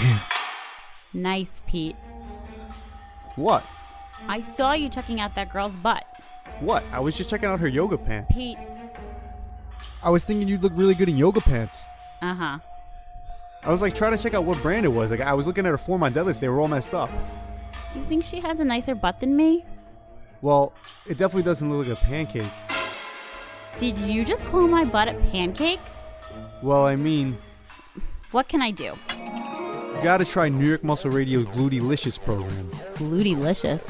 Damn. Nice, Pete. What? I saw you checking out that girl's butt. What? I was just checking out her yoga pants. Pete. I was thinking you'd look really good in yoga pants. Uh-huh. I was like trying to check out what brand it was. Like I was looking at her form on deadlifts. They were all messed up. Do you think she has a nicer butt than me? Well, it definitely doesn't look like a pancake. Did you just call my butt a pancake? Well, I mean... What can I do? You gotta try New York Muscle Radio's Glutelicious program. Glutelicious?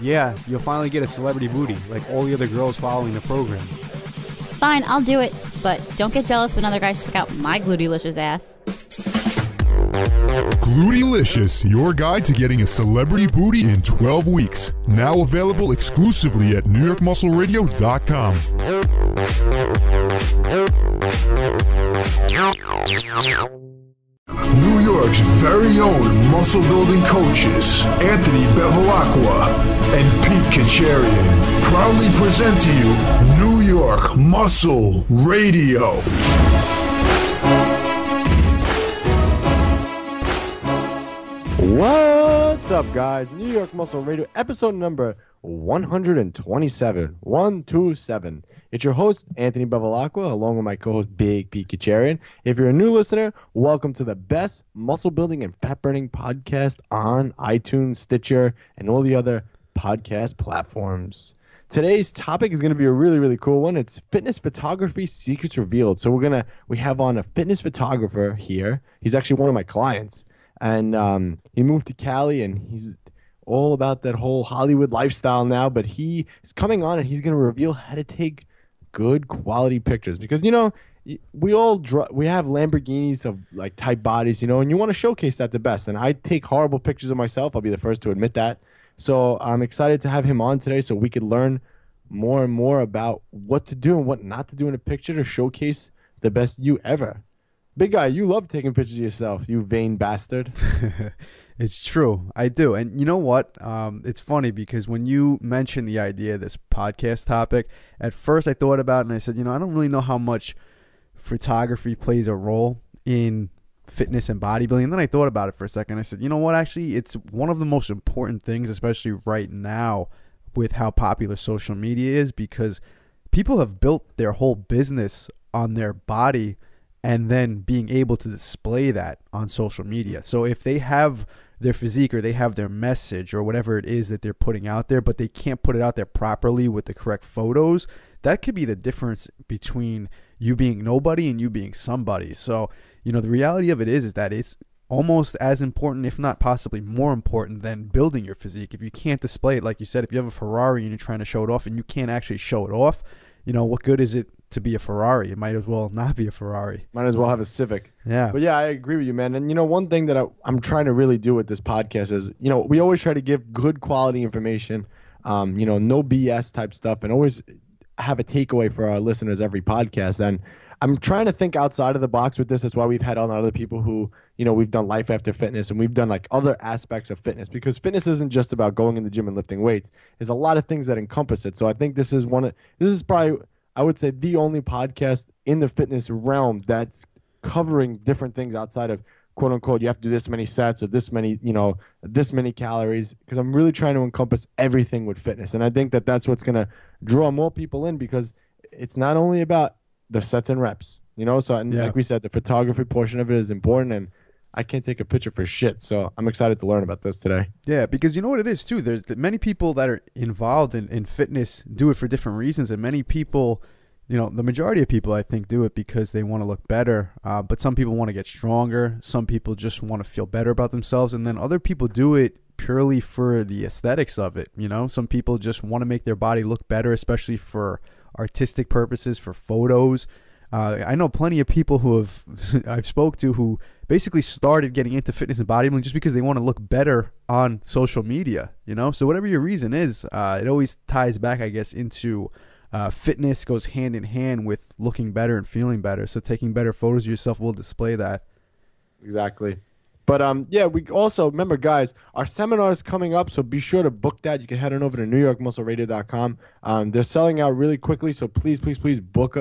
Yeah, you'll finally get a celebrity booty, like all the other girls following the program. Fine, I'll do it, but don't get jealous when other guys check out my Glutelicious ass. Glutelicious, your guide to getting a celebrity booty in 12 weeks. Now available exclusively at NewYorkMuscleRadio.com. New York's very own muscle-building coaches, Anthony Bevilacqua and Pete Kacharian, proudly present to you New York Muscle Radio. What's up, guys? New York Muscle Radio, episode number 127. 127. It's your host, Anthony Bevilacqua, along with my co-host, Big Pete Kacharian. If you're a new listener, welcome to the best muscle-building and fat-burning podcast on iTunes, Stitcher, and all the other podcast platforms. Today's topic is going to be a really, really cool one. It's fitness photography secrets revealed. So we have on a fitness photographer here. He's actually one of my clients. And he moved to Cali, and he's all about that whole Hollywood lifestyle now. But he is coming on, and he's going to reveal how to take good quality pictures. Because, you know, we have Lamborghinis of, like, type bodies, you know, and you want to showcase that the best. And I take horrible pictures of myself. I'll be the first to admit that. So I'm excited to have him on today so we could learn more and more about what to do and what not to do in a picture to showcase the best you ever. Big guy, you love taking pictures of yourself, you vain bastard. It's true. I do. And you know what? It's funny because when you mentioned the idea of this podcast topic, at first I thought about it and I said, you know, I don't really know how much photography plays a role in fitness and bodybuilding. And then I thought about it for a second. I said, you know what? Actually, it's one of the most important things, especially right now with how popular social media is, because people have built their whole business on their body and then being able to display that on social media. So if they have their physique or they have their message or whatever it is that they're putting out there, but they can't put it out there properly with the correct photos, that could be the difference between you being nobody and you being somebody. So, you know, the reality of it is that it's almost as important, if not possibly more important, than building your physique. If you can't display it, like you said, if you have a Ferrari and you're trying to show it off and you can't actually show it off, you know, what good is it to be a Ferrari? It might as well not be a Ferrari. Might as well have a Civic. Yeah. But yeah, I agree with you, man. And you know, one thing that I'm trying to really do with this podcast is, you know, we always try to give good quality information, you know, no BS type stuff, and always have a takeaway for our listeners every podcast. And I'm trying to think outside of the box with this. That's why we've had on other people who, you know, we've done Life After Fitness and we've done like other aspects of fitness, because fitness isn't just about going in the gym and lifting weights. There's a lot of things that encompass it. So I think this is probably, I would say, the only podcast in the fitness realm that's covering different things outside of quote unquote, you have to do this many sets or this many, you know, this many calories, because I'm really trying to encompass everything with fitness. And I think that that's what's going to draw more people in, because it's not only about the sets and reps, you know. So, and yeah, like we said, the photography portion of it is important, and I can't take a picture for shit. So I'm excited to learn about this today. Yeah, because you know what it is too. There's many people that are involved in fitness do it for different reasons, and many people, you know, the majority of people I think do it because they want to look better. But some people want to get stronger. Some people just want to feel better about themselves, and then other people do it purely for the aesthetics of it. You know, some people just want to make their body look better, especially for artistic purposes, for photos. I know plenty of people who have I've spoke to who basically started getting into fitness and bodybuilding just because they want to look better on social media, you know. So whatever your reason is, it always ties back, I guess, into fitness goes hand in hand with looking better and feeling better. So taking better photos of yourself will display that. Exactly. But yeah, we also remember, guys, our seminar is coming up, so be sure to book that. You can head on over to NewYorkMuscleRadio.com. They're selling out really quickly, so please, please, please book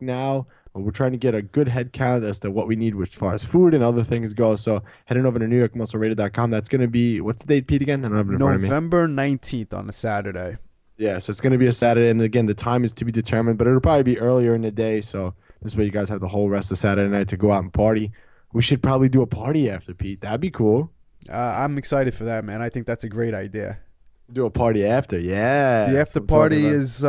now. We're trying to get a good head count as to what we need as far as food and other things go. So head on over to NewYorkMuscleRadio.com. That's going to be, what's the date, Pete, again? I don't have it in front of me. November 19th on a Saturday. Yeah, so it's going to be a Saturday. And again, the time is to be determined, but it'll probably be earlier in the day. So this way you guys have the whole rest of Saturday night to go out and party. We should probably do a party after, Pete. That'd be cool. I'm excited for that, man. I think that's a great idea. Do a party after, yeah. The after party is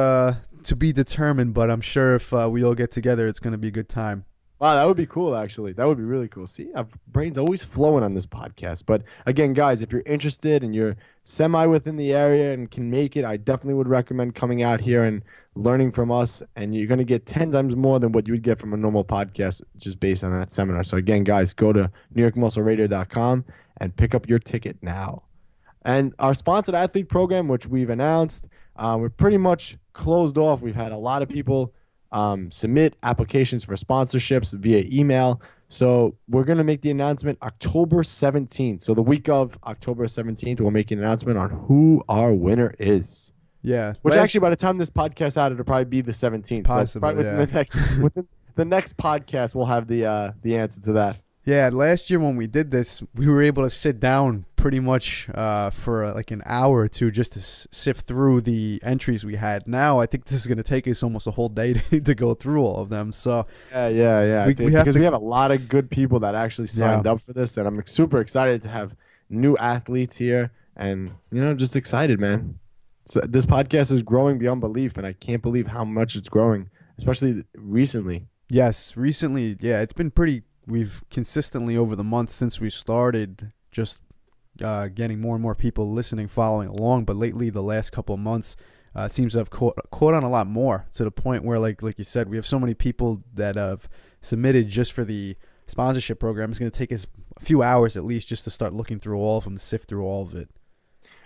to be determined, but I'm sure if we all get together, it's going to be a good time. Wow, that would be cool, actually. That would be really cool. See, our brain's always flowing on this podcast. But again, guys, if you're interested and you're semi within the area and can make it, I definitely would recommend coming out here and learning from us. And you're going to get 10 times more than what you would get from a normal podcast just based on that seminar. So again, guys, go to NewYorkMuscleRadio.com and pick up your ticket now. And our sponsored athlete program, which we've announced, we're pretty much closed off. We've had a lot of people submit applications for sponsorships via email. So we're going to make the announcement October 17th. So the week of October 17th, we'll make an announcement on who our winner is. Yeah. Which actually, by the time this podcast out, it'll probably be the 17th. Possibly, so yeah. Within the next podcast, we'll have the answer to that. Yeah, last year when we did this, we were able to sit down pretty much for like an hour or two just to sift through the entries we had. Now, I think this is going to take us almost a whole day to go through all of them. So yeah. We have a lot of good people that actually signed up for this, and I'm super excited to have new athletes here and, you know, just excited, man. So this podcast is growing beyond belief, and I can't believe how much it's growing, especially recently. Yes, recently. Yeah, it's been pretty... We've consistently over the months since we started just getting more and more people listening, following along. But lately, the last couple of months, it seems to have caught on a lot more, to the point where, like you said, we have so many people that have submitted just for the sponsorship program. It's going to take us a few hours at least just to start looking through all of them, sift through all of it.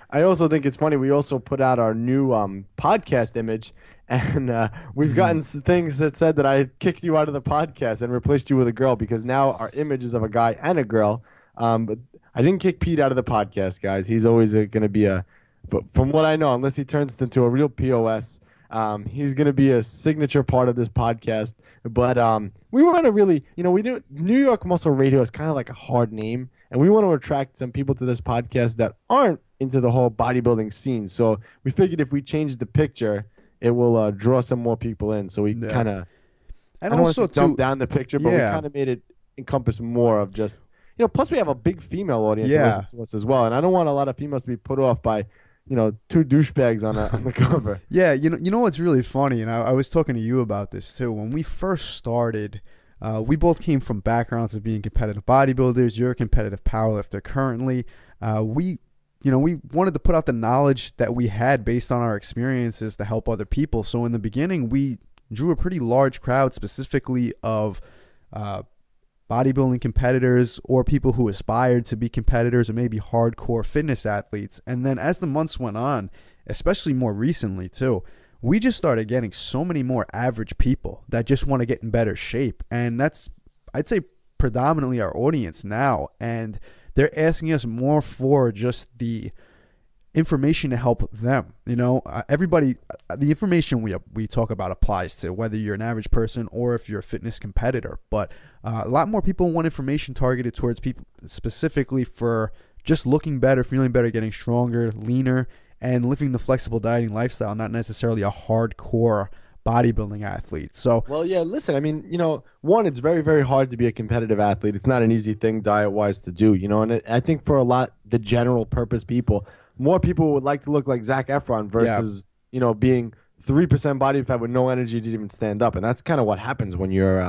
I also think it's funny. We also put out our new podcast image, and we've gotten things that said that I kicked you out of the podcast and replaced you with a girl, because now our image is of a guy and a girl. But I didn't kick Pete out of the podcast, guys. He's always going to be a – but from what I know, unless he turns into a real POS, he's going to be a signature part of this podcast. But we want to really – you know, we do – New York Muscle Radio is kind of like a hard name, and we want to attract some people to this podcast that aren't into the whole bodybuilding scene. So we figured if we change the picture, it will draw some more people in. So we kind of, I don't want to dump down the picture, but we kind of made it encompass more of just, you know, plus we have a big female audience that listens to us as well. And I don't want a lot of females to be put off by, you know, two douchebags on the cover. Yeah, you know what's really funny, and I was talking to you about this too. When we first started, we both came from backgrounds of being competitive bodybuilders. You're a competitive powerlifter currently. You know, we wanted to put out the knowledge that we had based on our experiences to help other people. So in the beginning, we drew a pretty large crowd, specifically of bodybuilding competitors or people who aspired to be competitors, or maybe hardcore fitness athletes. And then as the months went on, especially more recently too, we just started getting so many more average people that just want to get in better shape. And that's, I'd say, predominantly our audience now. And they're asking us more for just the information to help them. You know, everybody, the information we talk about applies to whether you're an average person or if you're a fitness competitor. But a lot more people want information targeted towards people specifically for just looking better, feeling better, getting stronger, leaner, and living the flexible dieting lifestyle, not necessarily a hardcore bodybuilding athlete. So, well, yeah, listen, I mean, you know, one, it's very, very hard to be a competitive athlete. It's not an easy thing diet-wise to do, you know, and I think for a lot, the general purpose people, more people would like to look like Zac Efron versus, you know, being 3% body fat with no energy to even stand up. And that's kind of what happens when you're,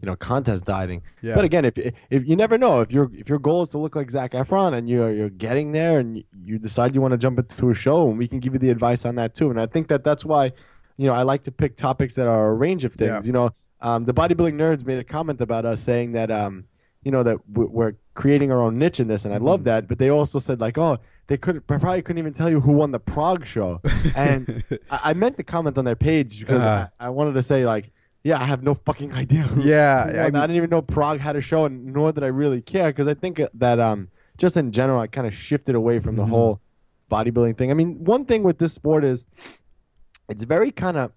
you know, contest dieting. But again, if you never know, if your goal is to look like Zac Efron and you're getting there and you decide you want to jump into a show, and we can give you the advice on that too. And I think that's why, you know, I like to pick topics that are a range of things. You know, the bodybuilding nerds made a comment about us saying that, you know, that we're creating our own niche in this, and I love that. But they also said, like, oh, they probably couldn't even tell you who won the Prague show. And I meant to comment on their page because I wanted to say, like, yeah, I have no fucking idea. Yeah, I didn't even know Prague had a show, and nor did I really care, because I think that just in general, I kind of shifted away from the whole bodybuilding thing. I mean, one thing with this sport is, it's very kind of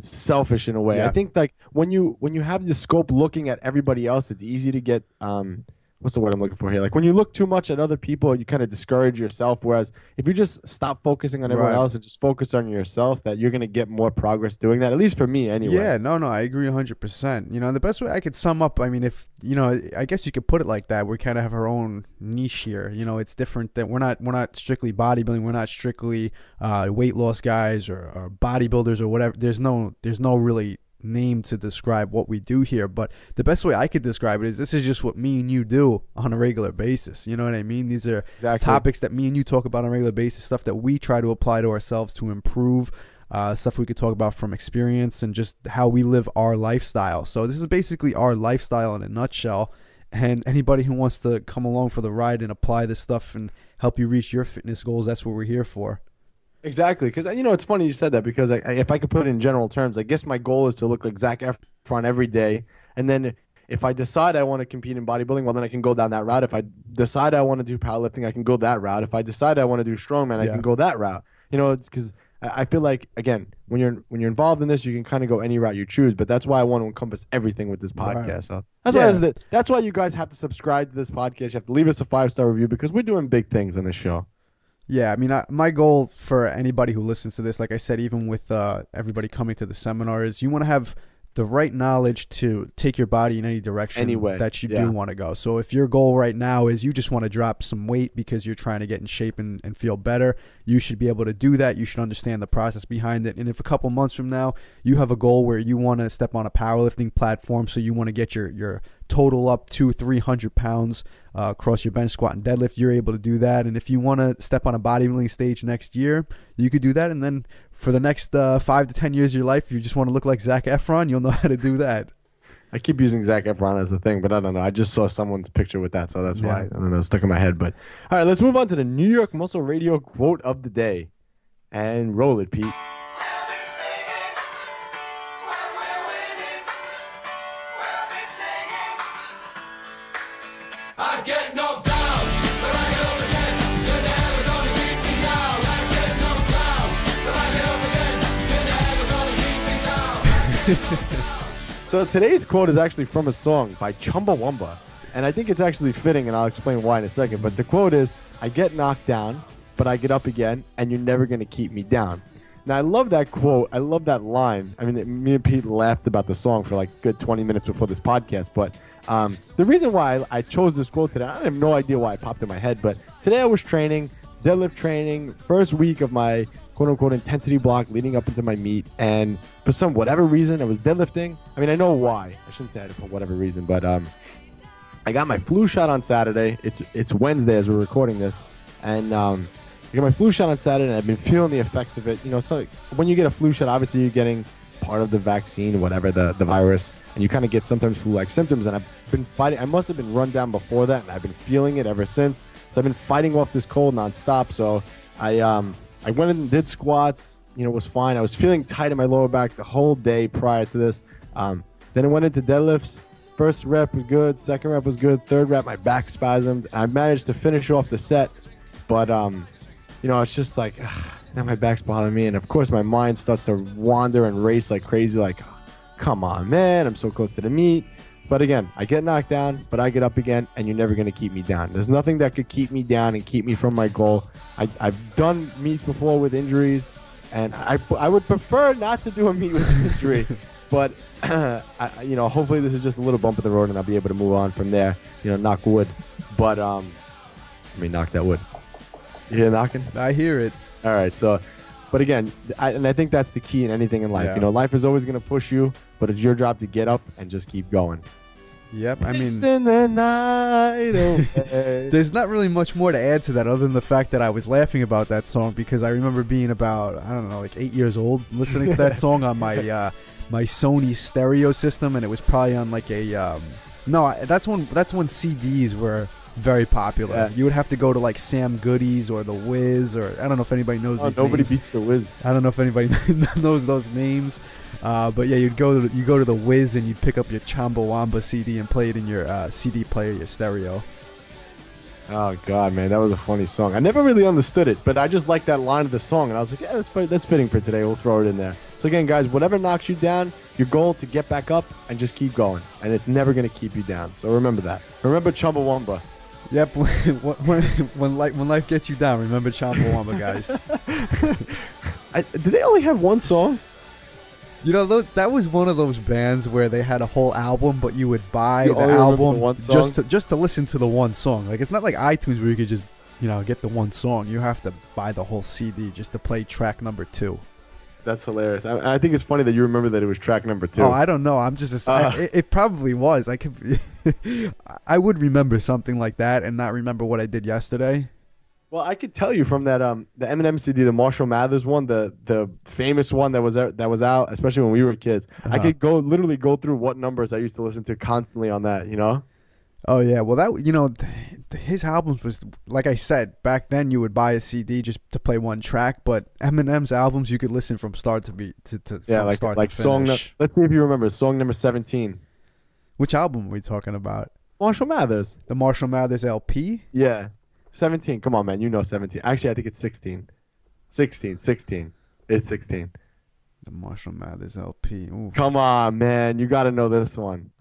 selfish in a way. Yeah. I think like when you have the scope looking at everybody else, it's easy to get what's the word I'm looking for here? Like when you look too much at other people, you kind of discourage yourself. Whereas if you just stop focusing on everyone else and just focus on yourself, that you're going to get more progress doing that. At least for me anyway. Yeah, no, I agree 100%. You know, and the best way I could sum up, I mean, if, you know, I guess you could put it like that. We kind of have our own niche here. You know, it's different that we're not strictly bodybuilding. We're not strictly weight loss guys or bodybuilders or whatever. There's no really name to describe what we do here, but the best way I could describe it is this is just what me and you do on a regular basis. You know what I mean? These are topics that me and you talk about on a regular basis, stuff that we try to apply to ourselves to improve, stuff we could talk about from experience and just how we live our lifestyle. So this is basically our lifestyle in a nutshell, and anybody who wants to come along for the ride and apply this stuff and help you reach your fitness goals, that's what we're here for. Exactly, because, you know, it's funny you said that, because if I could put it in general terms, I guess my goal is to look like Zac Efron every day, and then if I decide I want to compete in bodybuilding, well, then I can go down that route. If I decide I want to do powerlifting, I can go that route. If I decide I want to do strongman, I can go that route. You know, because I feel like, again, when you're involved in this, you can kind of go any route you choose, but that's why I want to encompass everything with this podcast. Right. So that's why you guys have to subscribe to this podcast. You have to leave us a 5-star review, because we're doing big things on this show. Yeah, I mean, my goal for anybody who listens to this, like I said, even with everybody coming to the seminar, is you want to have the right knowledge to take your body in any direction that you do want to go. So if your goal right now is you just want to drop some weight because you're trying to get in shape and feel better, you should be able to do that. You should understand the process behind it. And if a couple months from now you have a goal where you want to step on a powerlifting platform, so you want to get your total up to 300 pounds across your bench, squat, and deadlift, you're able to do that. And if you want to step on a bodybuilding stage next year, you could do that. And then for the next 5 to 10 years of your life, if you just want to look like Zac Efron, you'll know how to do that. I keep using Zac Efron as a thing, but I don't know. I just saw someone's picture with that, so that's why. I don't know. It's stuck in my head. But all right, let's move on to the New York Muscle Radio quote of the day. And roll it, Pete. So today's quote is actually from a song by Chumbawamba, and I think it's actually fitting, and I'll explain why in a second. But the quote is, I get knocked down, but I get up again, and you're never going to keep me down. Now, I love that quote. I love that line. I mean, me and Pete laughed about the song for like a good 20 minutes before this podcast, but the reason why I chose this quote today, I have no idea why it popped in my head, but today I was training, deadlift training, first week of my quote-unquote intensity block leading up into my meet, and for some whatever reason I was deadlifting. I mean, I know why. I shouldn't say it for whatever reason, but I got my flu shot on Saturday. It's Wednesday as we're recording this, and I got my flu shot on Saturday, and I've been feeling the effects of it. You know, so when you get a flu shot, obviously you're getting part of the vaccine, whatever, the virus, and you kind of get sometimes flu-like symptoms, and I've been fighting. I must have been run down before that, and I've been feeling it ever since, so I've been fighting off this cold nonstop. So I went and did squats, you know, was fine. I was feeling tight in my lower back the whole day prior to this. Then I went into deadlifts. First rep was good. Second rep was good. Third rep, my back spasmed. I managed to finish off the set, but, you know, it's just like, ugh, now my back's bothering me. And, of course, my mind starts to wander and race like crazy, like, come on, man, I'm so close to the meet. But, again, I get knocked down, but I get up again, and you're never going to keep me down. There's nothing that could keep me down and keep me from my goal. I've done meets before with injuries, and I would prefer not to do a meet with an injury. But, you know, hopefully this is just a little bump in the road, and I'll be able to move on from there, you know, knock wood. But, let me knock that wood. You hear knocking? I hear it. All right, so... But again, I think that's the key in anything in life. Yeah. You know, life is always going to push you, but it's your job to get up and just keep going. Yep, I mean, the night away. There's not really much more to add to that other than the fact that I was laughing about that song because I remember being about, I don't know, like 8 years old, listening to that song on my my Sony stereo system, and it was probably on like a no, that's when CDs were very popular. Yeah. You would have to go to like Sam Goody's or The Wiz, or I don't know if anybody knows these nobody names. Beats The Wiz. I don't know if anybody knows those names. But yeah, you go to The Wiz and you'd pick up your Chumbawamba CD and play it in your CD player, your stereo. Oh God, man, that was a funny song. I never really understood it, but I just liked that line of the song, and I was like, yeah, that's fitting for today. We'll throw it in there. So again, guys, whatever knocks you down, your goal to get back up and just keep going. And it's never going to keep you down. So remember that. Remember Chumbawamba. Yep. When life gets you down, remember Chumbawamba, guys. Did they only have one song? You know, that was one of those bands where they had a whole album, but you would buy the album just to listen to the one song. Like, it's not like iTunes where you could just, you know, get the one song. You have to buy the whole CD just to play track number 2. That's hilarious. I think it's funny that you remember that it was track number 2. Oh, I don't know. I'm just it probably was. I could I would remember something like that and not remember what I did yesterday. Well, I could tell you from that the Eminem CD, the Marshall Mathers one, the famous one that was out, especially when we were kids. Uh-huh. I could literally go through what numbers I used to listen to constantly on that, you know. Oh yeah, well that, you know, his albums was, like I said, back then you would buy a CD just to play one track, but Eminem's albums you could listen from start to finish. Let's see if you remember song number 17. Which album are we talking about? Marshall Mathers. The Marshall Mathers LP. Yeah. 17. Come on, man. You know 17. Actually, I think it's 16. 16. 16. It's 16. The Marshall Mathers LP. Ooh. Come on, man. You got to know this one.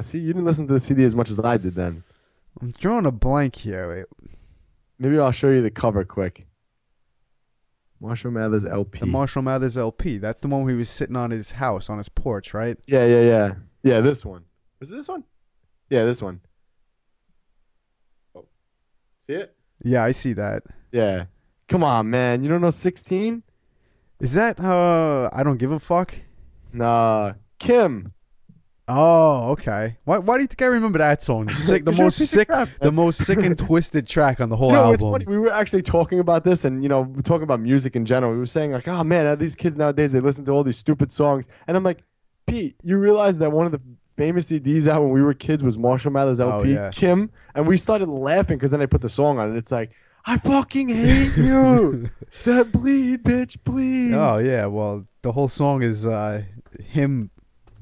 See, you didn't listen to the CD as much as I did then. I'm drawing a blank here. Wait. Maybe I'll show you the cover quick. Marshall Mathers LP. The Marshall Mathers LP. That's the one where he was sitting on his house, on his porch, right? Yeah, yeah, yeah. Yeah, this one. Was it this one? Yeah, this one. Oh. See it? Yeah, I see that. Yeah. Come on, man. You don't know 16? Is that I don't give a fuck? Nah. Kim. Oh, okay. Why do you think I remember that song? Sick, the most sick and twisted track on the whole album. It's funny. We were actually talking about this, and you know, we were talking about music in general. We were saying like, oh man, these kids nowadays, they listen to all these stupid songs. And I'm like, Pete, you realize that one of the famous CDs out when we were kids was Marshall Mathers LP, Kim, and we started laughing because then I put the song on, and it's like, I fucking hate you, that bleed, bitch, bleed. Oh yeah, well the whole song is him.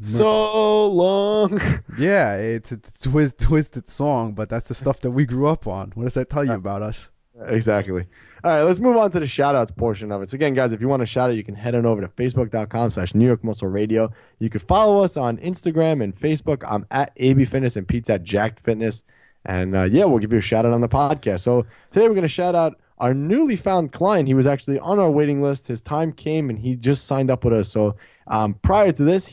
So long. Yeah, it's a twisted song, but that's the stuff that we grew up on. What does that tell you about us? Exactly. All right, let's move on to the shout-outs portion of it. So again, guys, if you want a shout-out, you can head on over to Facebook.com/New York Muscle Radio. You can follow us on Instagram and Facebook. I'm at AB Fitness and Pete's at Jacked Fitness. And, yeah, we'll give you a shout-out on the podcast. So today we're going to shout-out our newly found client. He was actually on our waiting list. His time came, and he just signed up with us. So prior to this,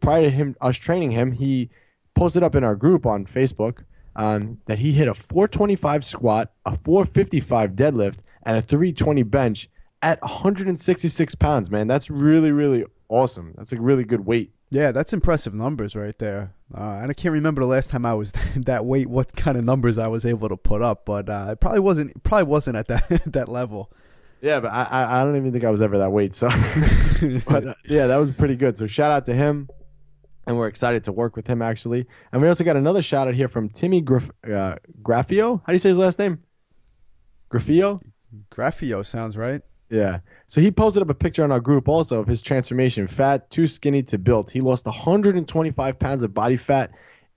prior to us training him, he posted up in our group on Facebook that he hit a 425 squat, a 455 deadlift, and a 320 bench at 166 pounds, man. That's really, really awesome. That's a really good weight. Yeah, that's impressive numbers right there. And I can't remember the last time I was that weight, what kind of numbers I was able to put up, but it probably wasn't at that level. Yeah, but I don't even think I was ever that weight. So, but, yeah, that was pretty good. So shout out to him. And we're excited to work with him, actually. And we also got another shout-out here from Timmy Graffio. How do you say his last name? Graffio? Graffio sounds right. Yeah. So he posted up a picture on our group also of his transformation. Fat, too skinny to build. He lost 125 pounds of body fat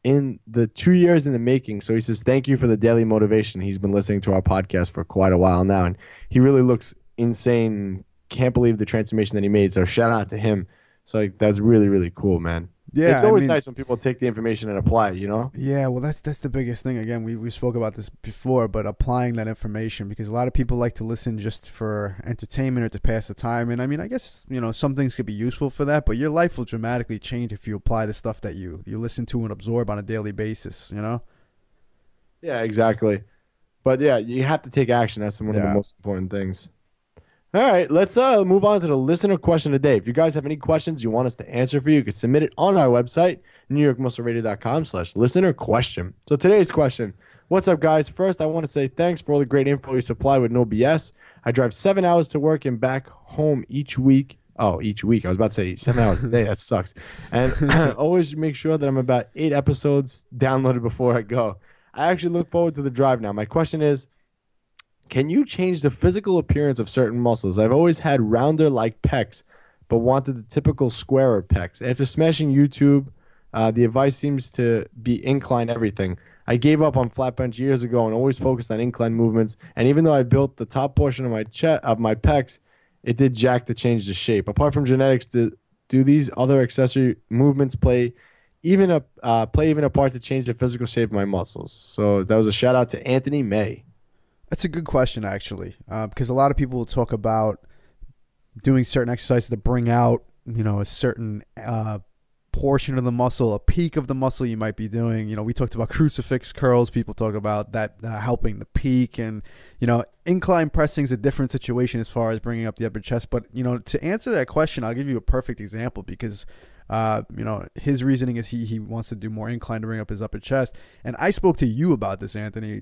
in the 2 years in the making. So he says, thank you for the daily motivation. He's been listening to our podcast for quite a while now. And he really looks insane. Can't believe the transformation that he made. So shout-out to him. So like, that's really, really cool, man. Yeah, it's always nice when people take the information and apply it, you know? Yeah, well, that's the biggest thing. Again, we spoke about this before, but applying that information, because a lot of people like to listen just for entertainment or to pass the time. And, I mean, I guess, you know, some things could be useful for that, but your life will dramatically change if you apply the stuff that you listen to and absorb on a daily basis, you know? Yeah, exactly. But, yeah, you have to take action. That's one of the most important things. All right, let's move on to the listener question today. If you guys have any questions you want us to answer for you, you can submit it on our website, NewYorkMuscleRadio.com/listener question. So today's question, what's up, guys? First, I want to say thanks for all the great info you supply with No BS. I drive 7 hours to work and back home each week. Oh, each week. I was about to say 7 hours a day. That sucks. And always make sure that I'm about 8 episodes downloaded before I go. I actually look forward to the drive now. My question is, can you change the physical appearance of certain muscles? I've always had rounder-like pecs, but wanted the typical squarer pecs. After smashing YouTube, the advice seems to be incline everything. I gave up on flat bench years ago and always focused on incline movements. And even though I built the top portion of my pecs, it did jack to change the shape. Apart from genetics, do these other accessory movements play even a part to change the physical shape of my muscles? So that was a shout out to Anthony May. That's a good question, actually, because a lot of people will talk about doing certain exercises that bring out, you know, a certain portion of the muscle, a peak of the muscle you might be doing. You know, we talked about crucifix curls. People talk about that helping the peak, and, you know, incline pressing is a different situation as far as bringing up the upper chest. But, you know, to answer that question, I'll give you a perfect example, because you know, his reasoning is he wants to do more incline to bring up his upper chest. And I spoke to you about this, Anthony,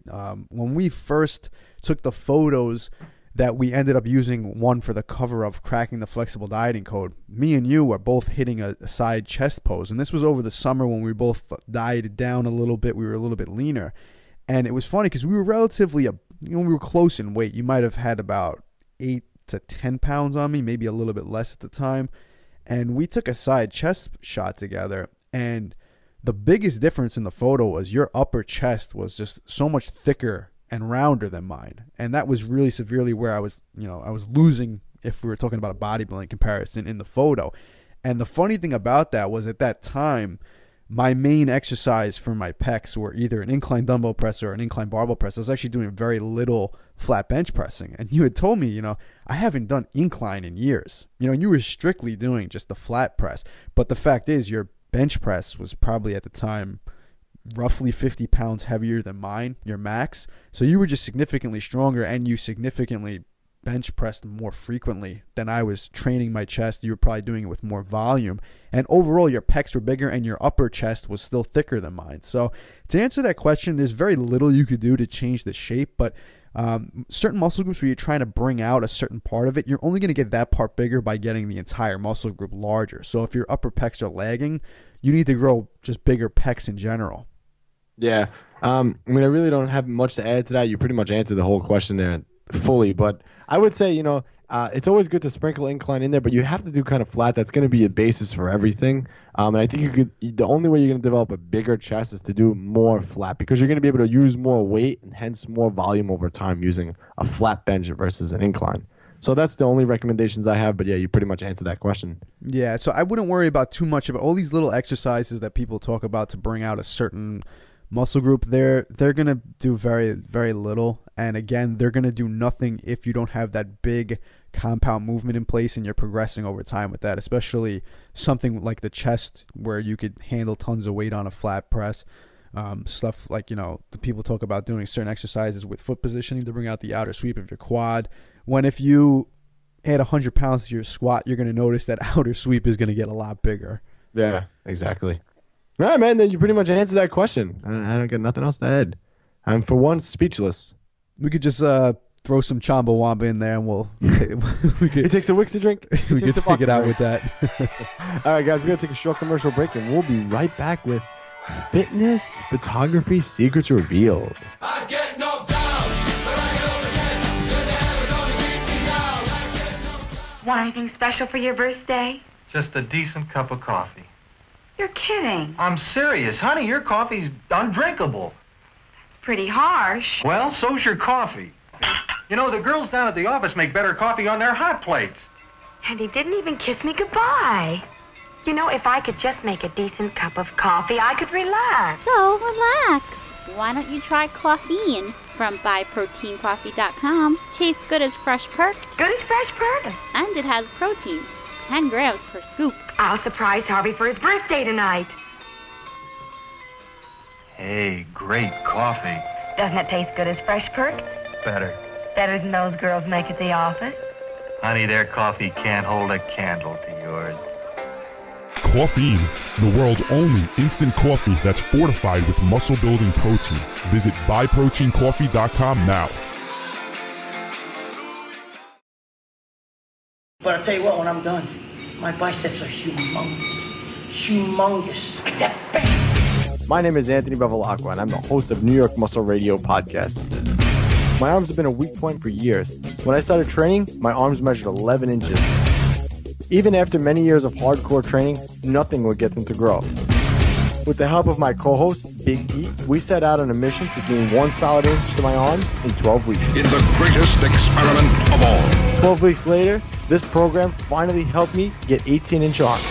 when we first took the photos that we ended up using one for the cover of Cracking the Flexible Dieting Code. Me and you were both hitting a side chest pose. And this was over the summer when we both dieted down a little bit. We were a little bit leaner. And it was funny because we were relatively, you know, we were close in weight. You might have had about 8 to 10 pounds on me, maybe a little bit less at the time. And we took a side chest shot together, and the biggest difference in the photo was your upper chest was just so much thicker and rounder than mine. And that was really severely where I was, you know, I was losing if we were talking about a bodybuilding comparison in the photo. And the funny thing about that was, at that time, my main exercise for my pecs were either an incline dumbbell press or an incline barbell press. I was actually doing very little flat bench pressing. And you had told me, you know, I haven't done incline in years. You know, and you were strictly doing just the flat press. But the fact is, your bench press was probably at the time roughly 50 pounds heavier than mine, your max. So you were just significantly stronger, and you significantly bench pressed more frequently than I was training my chest. You were probably doing it with more volume, and overall your pecs were bigger and your upper chest was still thicker than mine. So to answer that question, there's very little you could do to change the shape, but certain muscle groups where you're trying to bring out a certain part of it, you're only going to get that part bigger by getting the entire muscle group larger. So if your upper pecs are lagging, you need to grow just bigger pecs in general. Yeah, I mean, I really don't have much to add to that. You pretty much answered the whole question there fully, but I would say, you know, it's always good to sprinkle incline in there, but you have to do kind of flat. That's going to be a basis for everything. And I think you could, the only way you're going to develop a bigger chest is to do more flat, because you're going to be able to use more weight and hence more volume over time using a flat bench versus an incline. So that's the only recommendations I have, but yeah, you pretty much answered that question. Yeah, so I wouldn't worry about too much about all these little exercises that people talk about to bring out a certain muscle group. They're going to do very, very little. And again, they're going to do nothing if you don't have that big compound movement in place and you're progressing over time with that, especially something like the chest where you could handle tons of weight on a flat press. Stuff like, you know, the people talk about doing certain exercises with foot positioning to bring out the outer sweep of your quad, when if you add 100 pounds to your squat, you're going to notice that outer sweep is going to get a lot bigger. Yeah, exactly. All right, man, then you pretty much answered that question. I don't got nothing else to add. I'm, for one, speechless. We could just throw some Chumbawamba in there, and we'll... it takes a Wix to drink. We could take it out with that. All right, guys, we're going to take a short commercial break, and we'll be right back with Fitness Photography Secrets Revealed. I get no doubt, but I get over again. Good to have it only keep me down. I get no doubt. Want anything special for your birthday? Just a decent cup of coffee. You're kidding. I'm serious. Honey, your coffee's undrinkable. That's pretty harsh. Well, so's your coffee. You know, the girls down at the office make better coffee on their hot plates. And he didn't even kiss me goodbye. You know, if I could just make a decent cup of coffee, I could relax. So, relax. Why don't you try Coffeein from buyproteincoffee.com. Tastes good as fresh perked. Good as fresh perked? And it has protein. 10 grams per scoop. I'll surprise Harvey for his birthday tonight. Hey, great coffee. Doesn't it taste good as fresh perked? Better. Better than those girls make at the office? Honey, their coffee can't hold a candle to yours. Coffeein, the world's only instant coffee that's fortified with muscle-building protein. Visit buyproteincoffee.com now. But I'll tell you what, when I'm done, my biceps are humongous. Humongous. Like that, bam! My name is Anthony Bevilacqua, and I'm the host of New York Muscle Radio podcast. My arms have been a weak point for years. When I started training, my arms measured 11 inches. Even after many years of hardcore training, nothing would get them to grow. With the help of my co-host, Big Pete, we set out on a mission to gain 1 solid inch to my arms in 12 weeks. In the greatest experiment of all. 12 weeks later, this program finally helped me get 18-inch arms.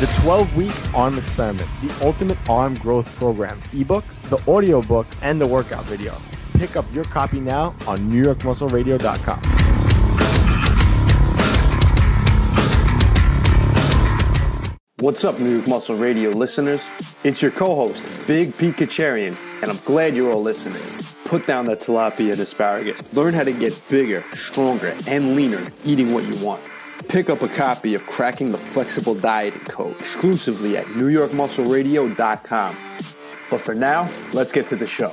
The 12-week arm experiment, the ultimate arm growth program, ebook, the audiobook, and the workout video. Pick up your copy now on NewYorkMuscleRadio.com. What's up, New York Muscle Radio listeners? It's your co-host, Big Pete Kacharian, and I'm glad you're all listening. Put down the tilapia and asparagus. Learn how to get bigger, stronger, and leaner eating what you want. Pick up a copy of Cracking the Flexible Dieting Code exclusively at NewYorkMuscleRadio.com. But for now, let's get to the show.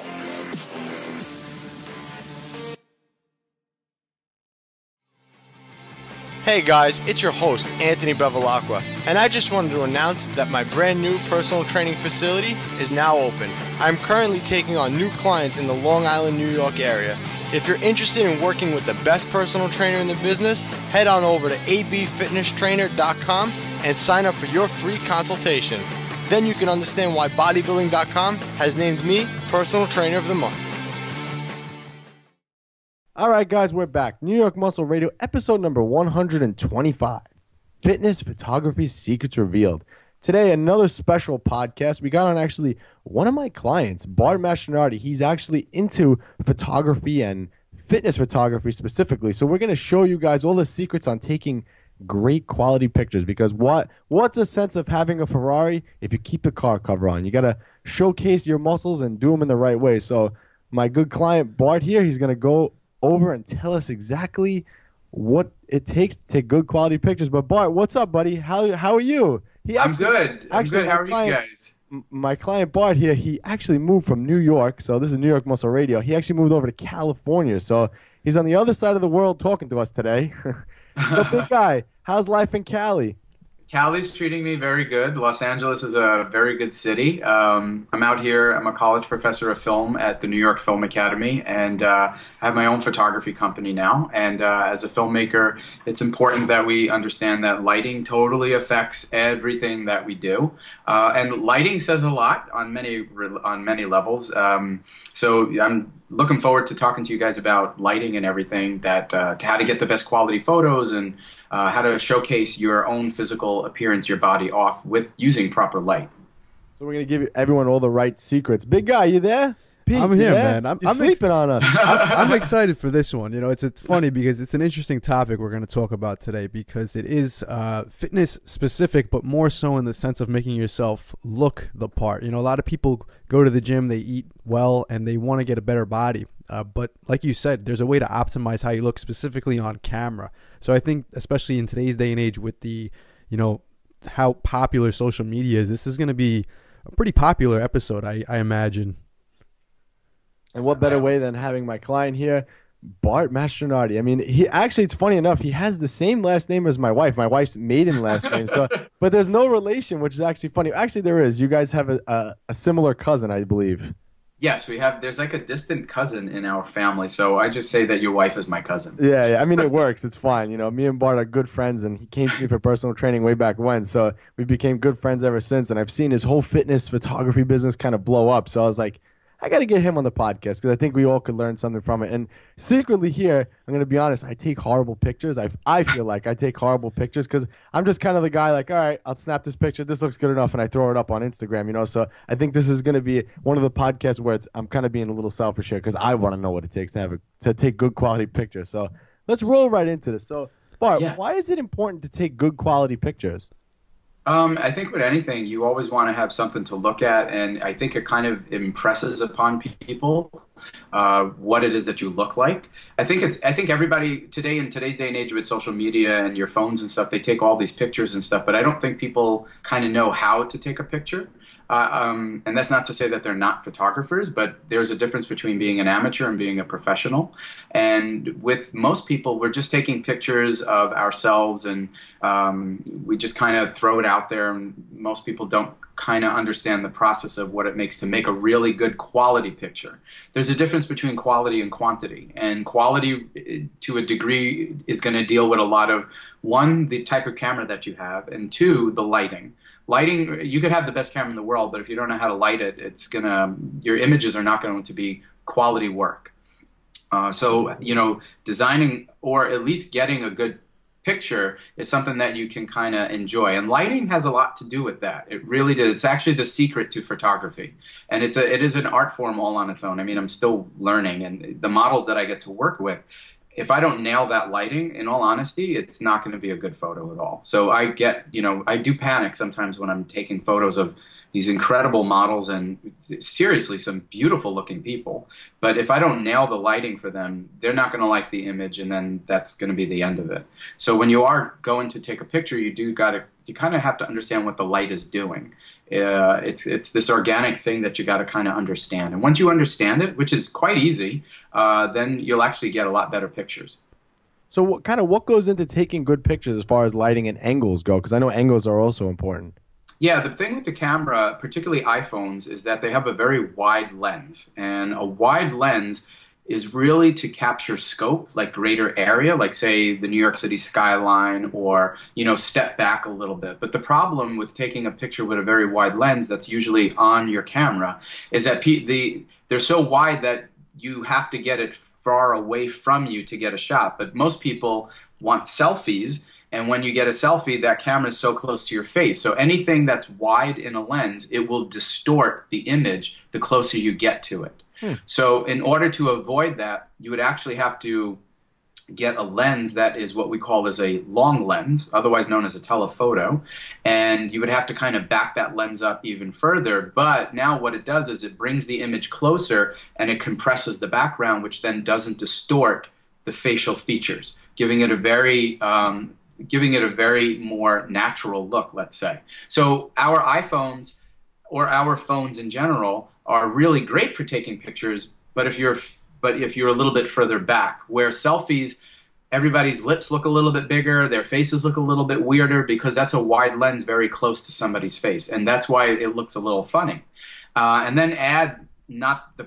Hey guys, it's your host, Anthony Bevilacqua, and I just wanted to announce that my brand new personal training facility is now open. I'm currently taking on new clients in the Long Island, New York area. If you're interested in working with the best personal trainer in the business, head on over to ABFitnessTrainer.com and sign up for your free consultation. Then you can understand why Bodybuilding.com has named me Personal Trainer of the Month. All right, guys, we're back. New York Muscle Radio, episode number 125, Fitness Photography Secrets Revealed. Today, another special podcast. We got on actually one of my clients, Bart Mastronardi. He's actually into photography and fitness photography specifically. So we're going to show you guys all the secrets on taking great quality pictures, because what's the sense of having a Ferrari if you keep the car cover on? You got to showcase your muscles and do them in the right way. So my good client, Bart here, he's going to go over and tell us exactly what it takes to take good quality pictures. But Bart, what's up, buddy? How are you? I'm good. How are you guys? My client Bart here, he actually moved from New York, so this is New York Muscle Radio. He actually moved over to California, so he's on the other side of the world talking to us today. So big guy, how's life in Cali? Cali's treating me very good. Los Angeles is a very good city. I'm out here. I'm a college professor of film at the New York Film Academy, and I have my own photography company now. And as a filmmaker, it's important that we understand that lighting totally affects everything that we do. And lighting says a lot on many levels. So I'm looking forward to talking to you guys about lighting and everything, that how to get the best quality photos, and how to showcase your own physical appearance, your body off with using proper light. So we're going to give everyone all the right secrets. Big guy, you there? Pete, I'm here, man. You're sleeping on us. I'm excited for this one. You know, it's funny because it's an interesting topic we're going to talk about today, because it is fitness specific, but more so in the sense of making yourself look the part. You know, a lot of people go to the gym, they eat well, and they want to get a better body. But like you said, there's a way to optimize how you look specifically on camera. So I think, especially in today's day and age with the, you know, how popular social media is, this is going to be a pretty popular episode, I imagine. And what better way than having my client here, Bart Mastronardi. I mean, he actually, it's funny enough, he has the same last name as my wife. My wife's maiden last name. So, but there's no relation, which is actually funny. Actually, there is. You guys have a similar cousin, I believe. Yes, we have. There's like a distant cousin in our family, so I just say that your wife is my cousin. Yeah, I mean, it works. It's fine. You know, me and Bart are good friends, and he came to me for personal training way back when, so we became good friends ever since. And I've seen his whole fitness photography business kind of blow up. So I was like, I got to get him on the podcast, because I think we all could learn something from it. And secretly here, I'm going to be honest, I take horrible pictures. I feel like I take horrible pictures, because I'm just kind of the guy like, all right, I'll snap this picture. This looks good enough, and I throw it up on Instagram, you know. So I think this is going to be one of the podcasts where I'm kind of being a little selfish here, because I want to know what it takes to take good quality pictures. So let's roll right into this. So Bart, why is it important to take good quality pictures? I think with anything, you always want to have something to look at, and I think it kind of impresses upon people what it is that you look like. I think everybody today, in today's day and age with social media and your phones and stuff, they take all these pictures and stuff, but I don't think people kind of know how to take a picture. And that's not to say that they're not photographers, but there's a difference between being an amateur and being a professional. And with most people, we're just taking pictures of ourselves, and we just kind of throw it out there, and most people don't kind of understand the process of what it makes to make a really good quality picture. There's a difference between quality and quantity, and quality to a degree is going to deal with a lot of, one, the type of camera that you have, and two, the lighting. Lighting, you could have the best camera in the world, but if you don't know how to light it, it's gonna, your images are not going to be quality work. So, you know, designing or at least getting a good picture is something that you can kind of enjoy, and lighting has a lot to do with that. It really does. It's actually the secret to photography, and it's a, it is an art form all on its own. I mean, I'm still learning, and the models that I get to work with, if I don't nail that lighting, in all honesty, it's not going to be a good photo at all. So I get, you know, I do panic sometimes when I'm taking photos of these incredible models and seriously some beautiful looking people. But if I don't nail the lighting for them, they're not going to like the image, and then that's going to be the end of it. So when you are going to take a picture, you do got to, you kind of have to understand what the light is doing. It's this organic thing that you got to kind of understand. And once you understand it, which is quite easy, then you'll actually get a lot better pictures. So what kind of, what goes into taking good pictures as far as lighting and angles go? Because I know angles are also important. Yeah, the thing with the camera, particularly iPhones, is that they have a very wide lens. And a wide lens is really to capture scope, like greater area, like say the New York City skyline, or, you know, step back a little bit. But the problem with taking a picture with a very wide lens that's usually on your camera is that they're so wide that you have to get it far away from you to get a shot. But most people want selfies. And when you get a selfie, that camera is so close to your face. So anything that's wide in a lens, it will distort the image the closer you get to it. Hmm. So in order to avoid that, you would actually have to get a lens that is what we call as a long lens, otherwise known as a telephoto. And you would have to kind of back that lens up even further. But now what it does is it brings the image closer, and it compresses the background, which then doesn't distort the facial features, giving it a very... giving it a very more natural look, let's say. So our iPhones or our phones in general are really great for taking pictures, but if you're a little bit further back, where selfies, everybody's lips look a little bit bigger, their faces look a little bit weirder, because that's a wide lens very close to somebody's face, and that's why it looks a little funny. And then add the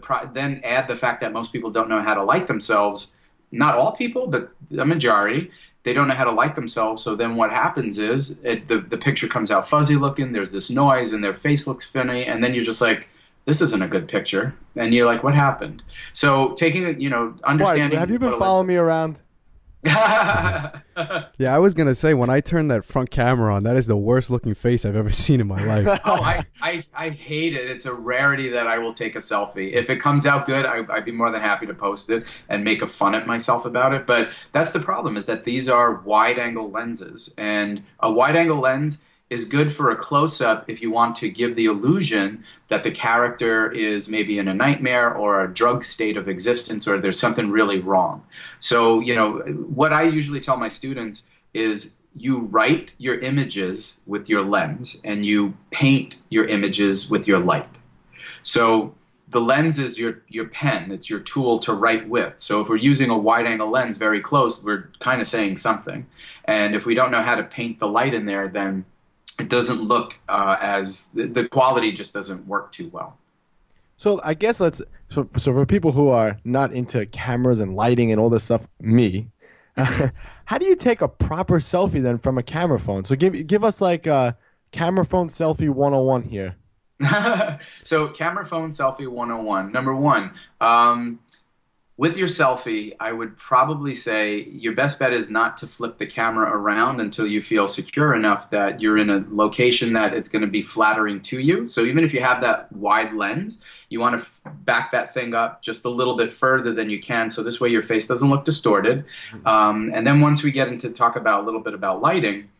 fact that most people don't know how to light themselves. Not all people, but a majority. They don't know how to light themselves, so then what happens is the picture comes out fuzzy looking, there's this noise, and their face looks funny, and then you're just like, this isn't a good picture. And you're like, what happened? So taking, you know, understanding... Boy, have you been following me around? Yeah, I was going to say, when I turned that front camera on, that is the worst looking face I've ever seen in my life. Oh, I hate it. It's a rarity that I will take a selfie. If it comes out good, I'd be more than happy to post it and make a fun at myself about it. But that's the problem, is that these are wide angle lenses. And a wide angle lens is good for a close-up if you want to give the illusion that the character is maybe in a nightmare or a drug state of existence, or there's something really wrong. So, you know, what I usually tell my students is you write your images with your lens and you paint your images with your light. So the lens is your pen. It's your tool to write with. So if we're using a wide-angle lens very close, we're kind of saying something. And if we don't know how to paint the light in there, then it doesn't look as the quality just doesn't work too well. So I guess so for people who are not into cameras and lighting and all this stuff, me, how do you take a proper selfie then from a camera phone? So give us like a camera phone selfie 101 here. So camera phone selfie 101. Number one, with your selfie, I would probably say your best bet is not to flip the camera around until you feel secure enough that you're in a location that it's going to be flattering to you. So even if you have that wide lens, you want to back that thing up just a little bit further than you can, so this way your face doesn't look distorted. And then once we get into talk about a little bit about lighting,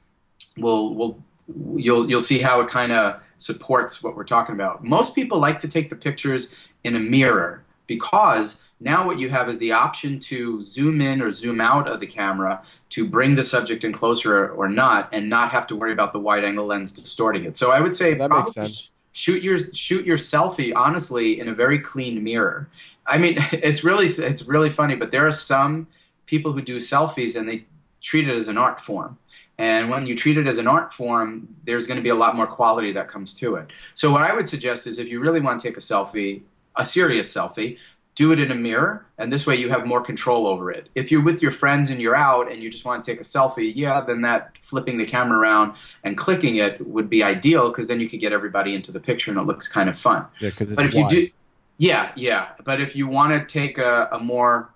you'll see how it kind of supports what we're talking about. Most people like to take the pictures in a mirror, because now what you have is the option to zoom in or zoom out of the camera to bring the subject in closer or not, and not have to worry about the wide-angle lens distorting it. So I would say that makes sense. Shoot your selfie honestly in a very clean mirror. I mean, it's really funny, but there are some people who do selfies and they treat it as an art form. And when you treat it as an art form, there's going to be a lot more quality that comes to it. So what I would suggest is if you really want to take a selfie, a serious selfie, do it in a mirror, and this way you have more control over it. If you're with your friends and you're out and you just want to take a selfie, yeah, then that flipping the camera around and clicking it would be ideal because then you could get everybody into the picture and it looks kind of fun. Yeah, because it's wide. But if you want to take a more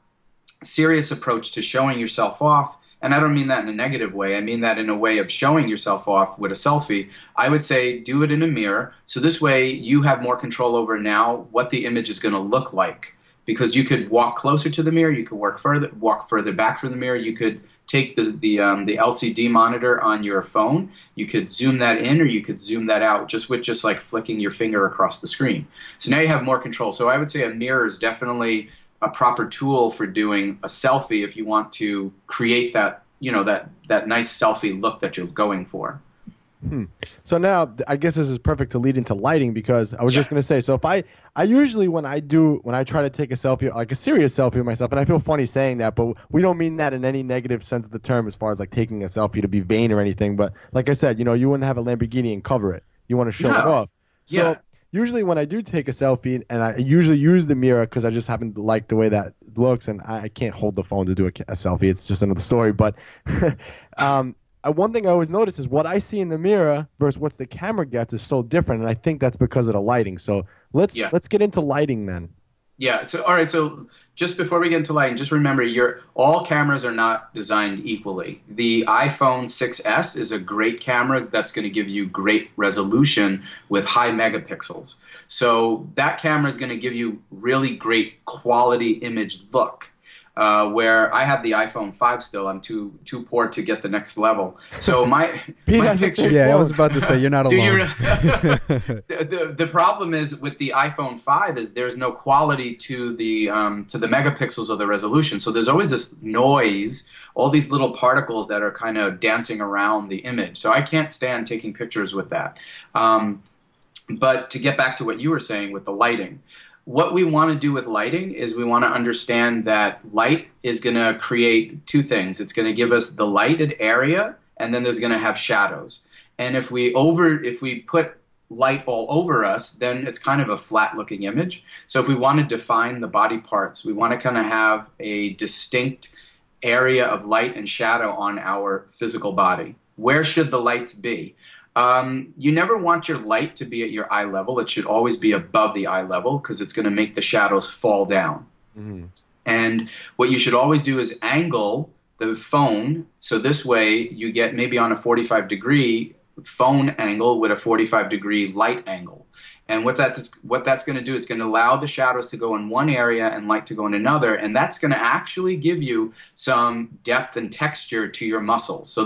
serious approach to showing yourself off, and I don't mean that in a negative way, I mean that in a way of showing yourself off with a selfie, I would say do it in a mirror. So this way you have more control over now what the image is going to look like. Because you could walk closer to the mirror, you could walk further back from the mirror, you could take the LCD monitor on your phone, you could zoom that in or you could zoom that out just with just like flicking your finger across the screen. So now you have more control. So I would say a mirror is definitely a proper tool for doing a selfie if you want to create that, you know, that nice selfie look that you're going for. Hmm. So now I guess this is perfect to lead into lighting, because I was just going to say, so if I usually when I try to take a selfie, like a serious selfie of myself, and I feel funny saying that, but we don't mean that in any negative sense of the term as far as like taking a selfie to be vain or anything. But like I said, you know, you wouldn't have a Lamborghini and cover it. You want to show it off. So usually when I do take a selfie, and I usually use the mirror because I just happen to like the way that looks, and I can't hold the phone to do a selfie. It's just another story. But one thing I always notice is what I see in the mirror versus what the camera gets is so different, and I think that's because of the lighting. So let's get into lighting then. Yeah. So all right. So just before we get into lighting, just remember all cameras are not designed equally. The iPhone 6S is a great camera that's going to give you great resolution with high megapixels. So that camera is going to give you really great quality image look. Where I have the iPhone 5 still, I'm too poor to get the next level. So my picture. Yeah, I was about to say you're not alone. The problem is with the iPhone 5 is there's no quality to the megapixels or the resolution. So there's always this noise, all these little particles that are kind of dancing around the image. So I can't stand taking pictures with that. But to get back to what you were saying with the lighting. What we want to do with lighting is we want to understand that light is going to create two things. It's going to give us the lighted area, and then there's going to have shadows. And if we put light all over us, then it's kind of a flat-looking image. So if we want to define the body parts, we want to kind of have a distinct area of light and shadow on our physical body. Where should the lights be? You never want your light to be at your eye level. It should always be above the eye level because it's going to make the shadows fall down. Mm-hmm. And what you should always do is angle the phone. So this way you get maybe on a 45-degree phone angle with a 45-degree light angle. And what that's going to do is going to allow the shadows to go in one area and light to go in another, and that's going to actually give you some depth and texture to your muscles. So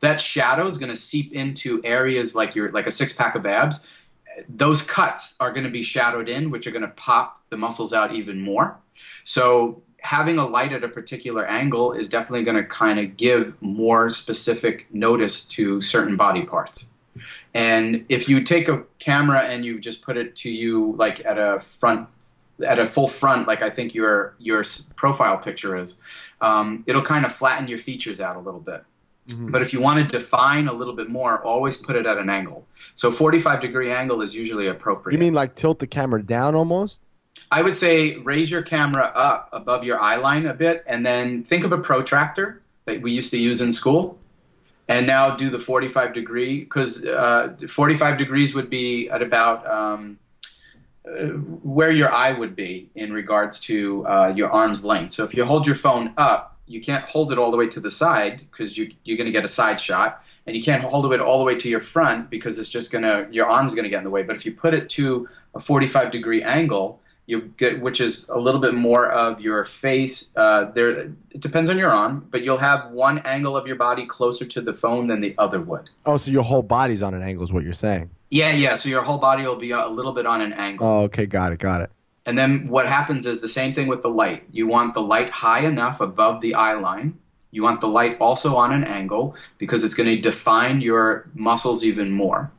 that shadow is going to seep into areas like a six-pack of abs. Those cuts are going to be shadowed in, which are going to pop the muscles out even more. So having a light at a particular angle is definitely going to kind of give more specific notice to certain body parts. And if you take a camera and you just put it to you like at a full front, like I think your profile picture is, it'll kind of flatten your features out a little bit. Mm-hmm. But if you want to define a little bit more, always put it at an angle. So 45-degree angle is usually appropriate. You mean like tilt the camera down almost? I would say raise your camera up above your eye line a bit, and then think of a protractor that we used to use in school. And now do the 45-degree, because 45 degrees would be at about where your eye would be in regards to your arm's length. So if you hold your phone up, you can't hold it all the way to the side because you're going to get a side shot, and you can't hold it all the way to your front because it's just your arm's going to get in the way. But if you put it to a 45-degree angle, you get, which is a little bit more of your face. It depends on your arm, but you'll have one angle of your body closer to the phone than the other would. Oh, so your whole body's on an angle is what you're saying. Yeah. So your whole body will be a little bit on an angle. Oh, okay. Got it. And then what happens is the same thing with the light. You want the light high enough above the eye line. You want the light also on an angle because it's going to define your muscles even more.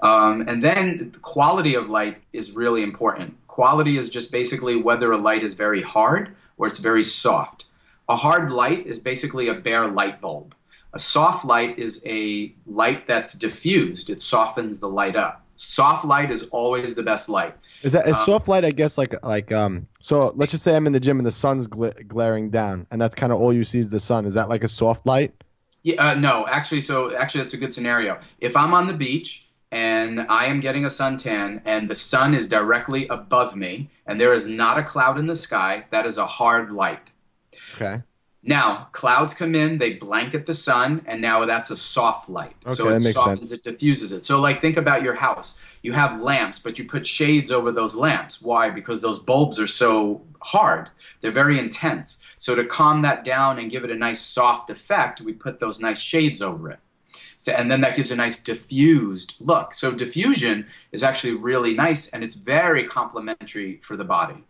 And then the quality of light is really important. Quality is just basically whether a light is very hard or it's very soft. A hard light is basically a bare light bulb. A soft light is a light that's diffused. It softens the light up. Soft light is always the best light. Is that a soft light? I guess so let's just say I'm in the gym and the sun's glaring down, and that's kind of all you see is the sun. Is that like a soft light? Yeah, no, actually. So actually, that's a good scenario. If I'm on the beach and I am getting a suntan and the sun is directly above me and there is not a cloud in the sky, that is a hard light. Okay. Now, clouds come in, they blanket the sun, and now that's a soft light. Okay, so it softens, it diffuses it. So like think about your house. You have lamps, but you put shades over those lamps. Why? Because those bulbs are so hard. They're very intense. So to calm that down and give it a nice soft effect, we put those nice shades over it. So, and then that gives a nice diffused look. So diffusion is actually really nice, and it's very complimentary for the body.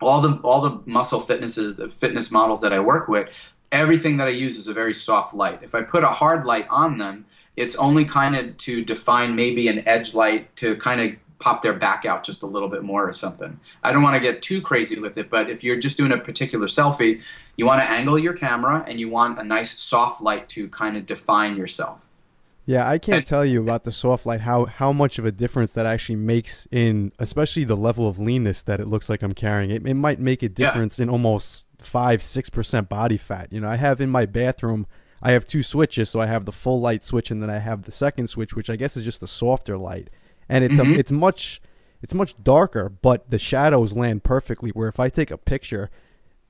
All the muscle fitnesses, the fitness models that I work with, everything that I use is a very soft light. If I put a hard light on them, it's only kind of to define maybe an edge light to kind of pop their back out just a little bit more or something. I don't want to get too crazy with it, but if you're just doing a particular selfie, you want to angle your camera and you want a nice soft light to kind of define yourself. Yeah, I can't tell you about the soft light, how much of a difference that actually makes in, especially the level of leanness that it looks like I'm carrying. It might make a difference in almost 5-6% body fat. You know, I have in my bathroom, I have two switches. So I have the full light switch and then I have the second switch, which I guess is just the softer light. And it's, it's much darker, but the shadows land perfectly where if I take a picture,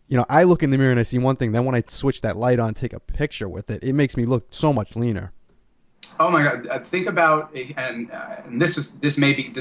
you know, I look in the mirror and I see one thing. Then when I switch that light on, take a picture with it, it makes me look so much leaner. Oh my God! Think about, and this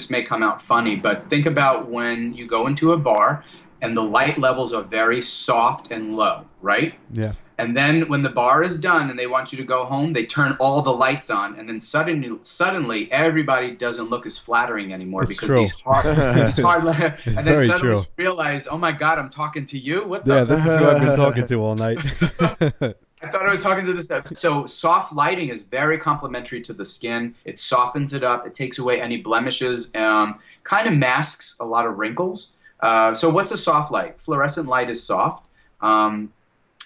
may come out funny, but think about when you go into a bar and the light levels are very soft and low, right? Yeah. And then when the bar is done and they want you to go home, they turn all the lights on, and then suddenly everybody doesn't look as flattering anymore because these hard and then suddenly you realize, oh my God, I'm talking to you. What the? Yeah, this is who I've been talking to all night. I thought I was talking to this. So soft lighting is very complimentary to the skin. It softens it up. It takes away any blemishes. Kind of masks a lot of wrinkles. So what's a soft light? Fluorescent light is soft.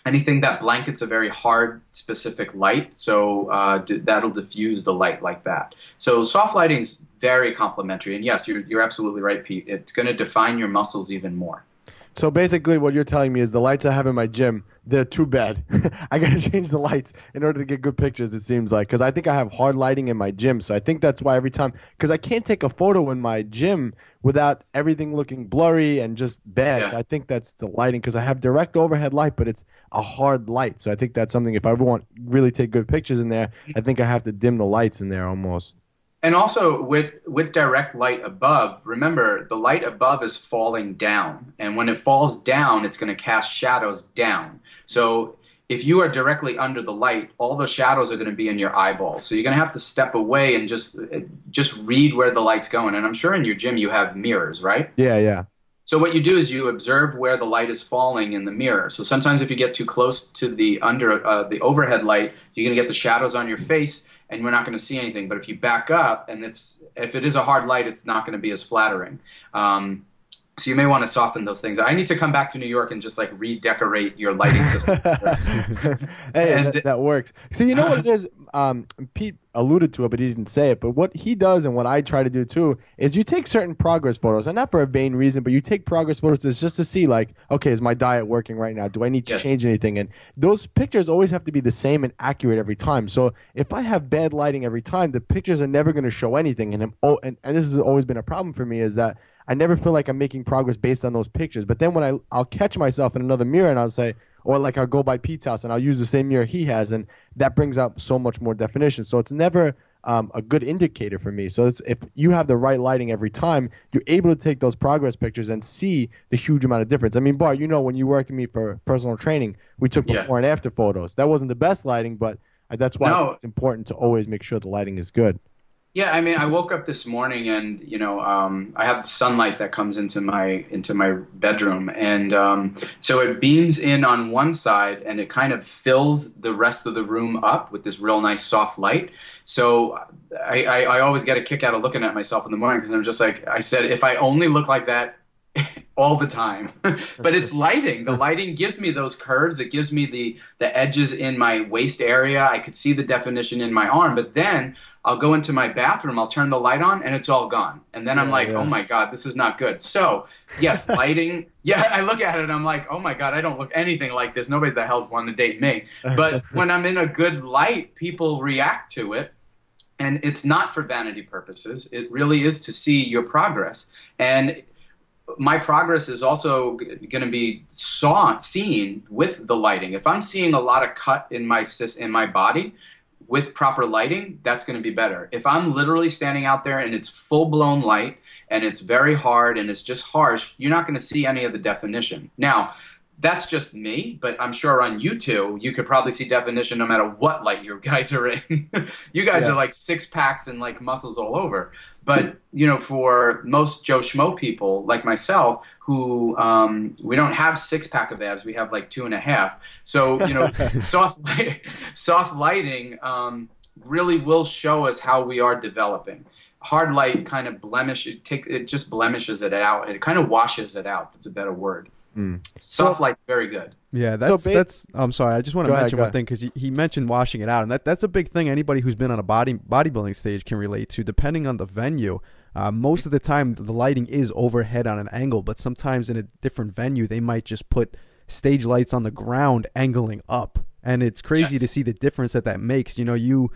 Anything that blankets a very hard, specific light. So that'll diffuse the light like that. So soft lighting is very complimentary. And yes, you're absolutely right, Pete. It's going to define your muscles even more. So basically what you're telling me is the lights I have in my gym, they're too bad. I got to change the lights in order to get good pictures, it seems like, because I think I have hard lighting in my gym. So I think that's why every time, because I can't take a photo in my gym without everything looking blurry and just bad. Yeah. So I think that's the lighting, because I have direct overhead light, but it's a hard light. So I think that's something, if I want really take good pictures in there, I think I have to dim the lights in there almost. And also with direct light above, remember the light above is falling down. And when it falls down, it's going to cast shadows down. So if you are directly under the light, all the shadows are going to be in your eyeballs. So you're going to have to step away and just read where the light's going. And I'm sure in your gym you have mirrors, right? Yeah, yeah. So what you do is you observe where the light is falling in the mirror. So sometimes if you get too close to the overhead light, you're going to get the shadows on your face, and we're not going to see anything. But if you back up, and if it is a hard light, it's not going to be as flattering. So you may want to soften those things. I need to come back to New York and just like redecorate your lighting system. Hey, and that works. So you know what it is? Pete alluded to it, but he didn't say it. But what he does and what I try to do too is you take certain progress photos, and not for a vain reason, but you take progress photos just to see like, okay, is my diet working right now? Do I need to change anything? And those pictures always have to be the same and accurate every time. So if I have bad lighting every time, the pictures are never going to show anything. And, and this has always been a problem for me, is that I never feel like I'm making progress based on those pictures. But then when I'll catch myself in another mirror and I'll say, or like I'll go by Pete's house and I'll use the same mirror he has, and that brings out so much more definition. So it's never a good indicator for me. So if you have the right lighting every time, you're able to take those progress pictures and see the huge amount of difference. I mean, Bart, you know, when you worked with me for personal training, we took before and after photos. That wasn't the best lighting, but that's why it's important to always make sure the lighting is good. Yeah, I mean, I woke up this morning and, you know, I have the sunlight that comes into my bedroom. And so it beams in on one side and it kind of fills the rest of the room up with this real nice soft light. So I always get a kick out of looking at myself in the morning, because I'm just like, I said, if I only look like that all the time, but it's lighting. The lighting gives me those curves. It gives me the edges in my waist area. I could see the definition in my arm, but then I'll go into my bathroom, I'll turn the light on, and it's all gone. And then I'm like, oh my God, this is not good. So yes, lighting. Yeah, I look at it and I'm like, oh my God, I don't look anything like this. Nobody the hell's wanting to date me. But when I'm in a good light, people react to it. And it's not for vanity purposes. It really is to see your progress. And my progress is also going to be seen with the lighting. If I'm seeing a lot of cut in my body with proper lighting, that's going to be better. If I'm literally standing out there and it's full-blown light and it's very hard and it's just harsh, you're not going to see any of the definition. Now, that's just me, but I'm sure on YouTube, you could probably see definition no matter what light you guys are in. You guys are like six packs and like muscles all over. But, you know, for most Joe Schmo people like myself who we don't have six pack of abs, we have like 2.5. So, you know, soft lighting really will show us how we are developing. Hard light kind of it just blemishes it out. It kind of washes it out. That's a better word. Mm. Soft light's very good. Yeah, that's. I'm sorry, I just want to mention one thing because he mentioned washing it out, and that's a big thing. Anybody who's been on a bodybuilding stage can relate to. Depending on the venue, most of the time the lighting is overhead on an angle, but sometimes in a different venue they might just put stage lights on the ground angling up, and it's crazy to see the difference that makes. You know, you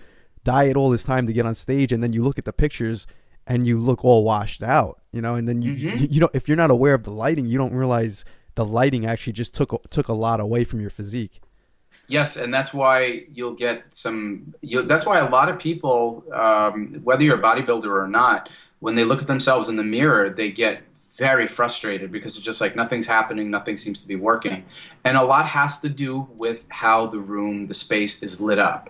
diet all this time to get on stage, and then you look at the pictures and you look all washed out. You know, and then you know, if you're not aware of the lighting, you don't realize the lighting actually just took a lot away from your physique. Yes, and that's why you'll get that's why a lot of people, whether you're a bodybuilder or not, when they look at themselves in the mirror, they get very frustrated because it's just like nothing's happening, nothing seems to be working. And a lot has to do with how the room, the space is lit up.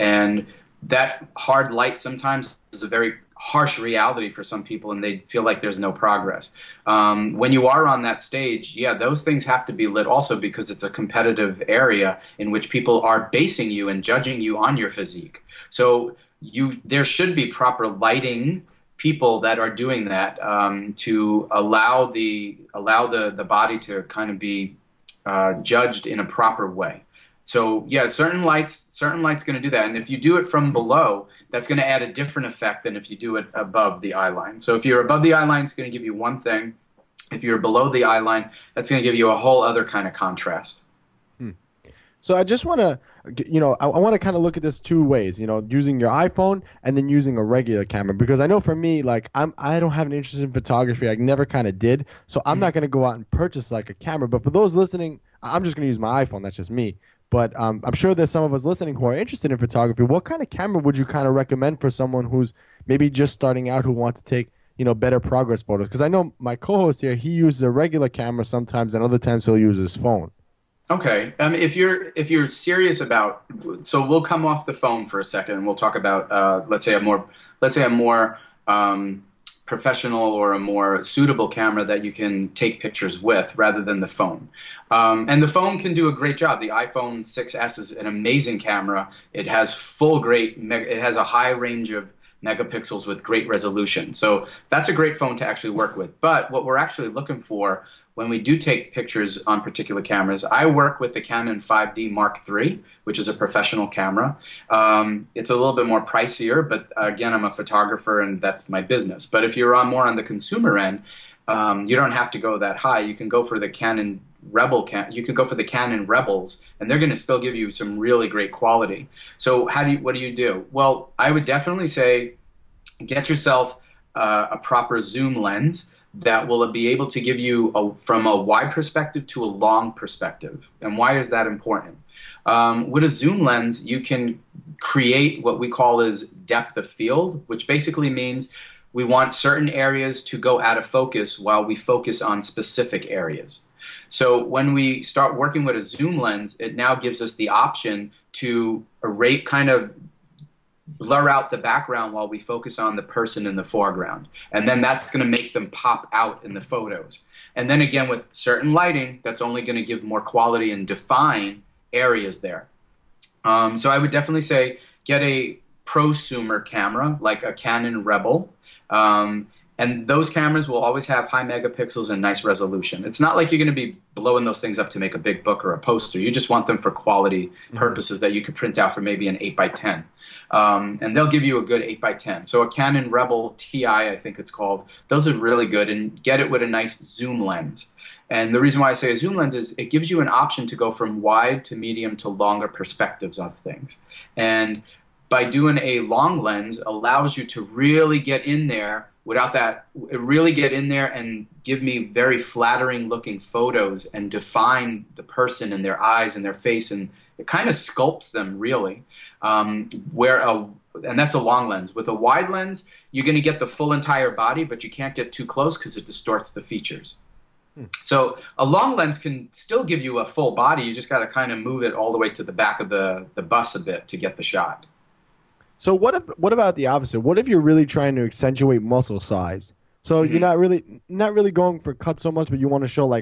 And that hard light sometimes is a very harsh reality for some people, and they feel like there's no progress. When you are on that stage, yeah, those things have to be lit also because it's a competitive area in which people are basing you and judging you on your physique. So there should be proper lighting, people that are doing that to allow the body to kind of be judged in a proper way. So yeah, certain light's going to do that. And if you do it from below, that's going to add a different effect than if you do it above the eye line. So if you're above the eye line, it's going to give you one thing. If you're below the eye line, that's going to give you a whole other kind of contrast. Hmm. So I just want to, you know, I want to kind of look at this two ways, you know, using your iPhone and then using a regular camera, because I know for me, like I don't have an interest in photography. I never kind of did. So I'm not going to go out and purchase like a camera, but for those listening, I'm just going to use my iPhone. That's just me. But I'm sure there's some of us listening who are interested in photography. What kind of camera would you kind of recommend for someone who's maybe just starting out, who wants to take, you know, better progress photos? Because I know my co-host here, he uses a regular camera sometimes, and other times he'll use his phone. Okay. If you're serious about, so we'll come off the phone for a second, and we'll talk about let's say a more professional or a more suitable camera that you can take pictures with rather than the phone. And the phone can do a great job. The iPhone 6S is an amazing camera. It has a high range of megapixels with great resolution. So that's a great phone to actually work with. But what we're actually looking for when we do take pictures on particular cameras, I work with the Canon 5D Mark III, which is a professional camera. It's a little bit more pricier, but again, I'm a photographer and that's my business. But if you're more on the consumer end, you don't have to go that high. You can go for the Canon Rebel. You can go for the Canon Rebels, and they're going to still give you some really great quality. So what do you do? Well, I would definitely say get yourself a proper zoom lens that will be able to give you from a wide perspective to a long perspective. And why is that important? With a zoom lens, you can create what we call as depth of field, which basically means we want certain areas to go out of focus while we focus on specific areas. So when we start working with a zoom lens, it now gives us the option to blur out the background while we focus on the person in the foreground. And then that's going to make them pop out in the photos. And then again, with certain lighting, that's only going to give more quality and define areas there. So I would definitely say get a prosumer camera, like a Canon Rebel. And those cameras will always have high megapixels and nice resolution. It's not like you're going to be blowing those things up to make a big book or a poster. You just want them for quality purposes that you could print out for maybe an 8x10. And they'll give you a good 8x10. So a Canon Rebel TI, I think it's called, those are really good. And get it with a nice zoom lens. And the reason why I say a zoom lens is it gives you an option to go from wide to medium to longer perspectives of things. And by doing a long lens allows you to really get in there without that, really get in there and give me very flattering looking photos and define the person and their eyes and their face, and it kind of sculpts them really. And that's a long lens. With a wide lens, you're going to get the full entire body, but you can't get too close because it distorts the features. So a long lens can still give you a full body. You just got to kind of move it all the way to the back of the bus a bit to get the shot. So what about the opposite? What if you're really trying to accentuate muscle size? So you're not really going for cut so much, but you want to show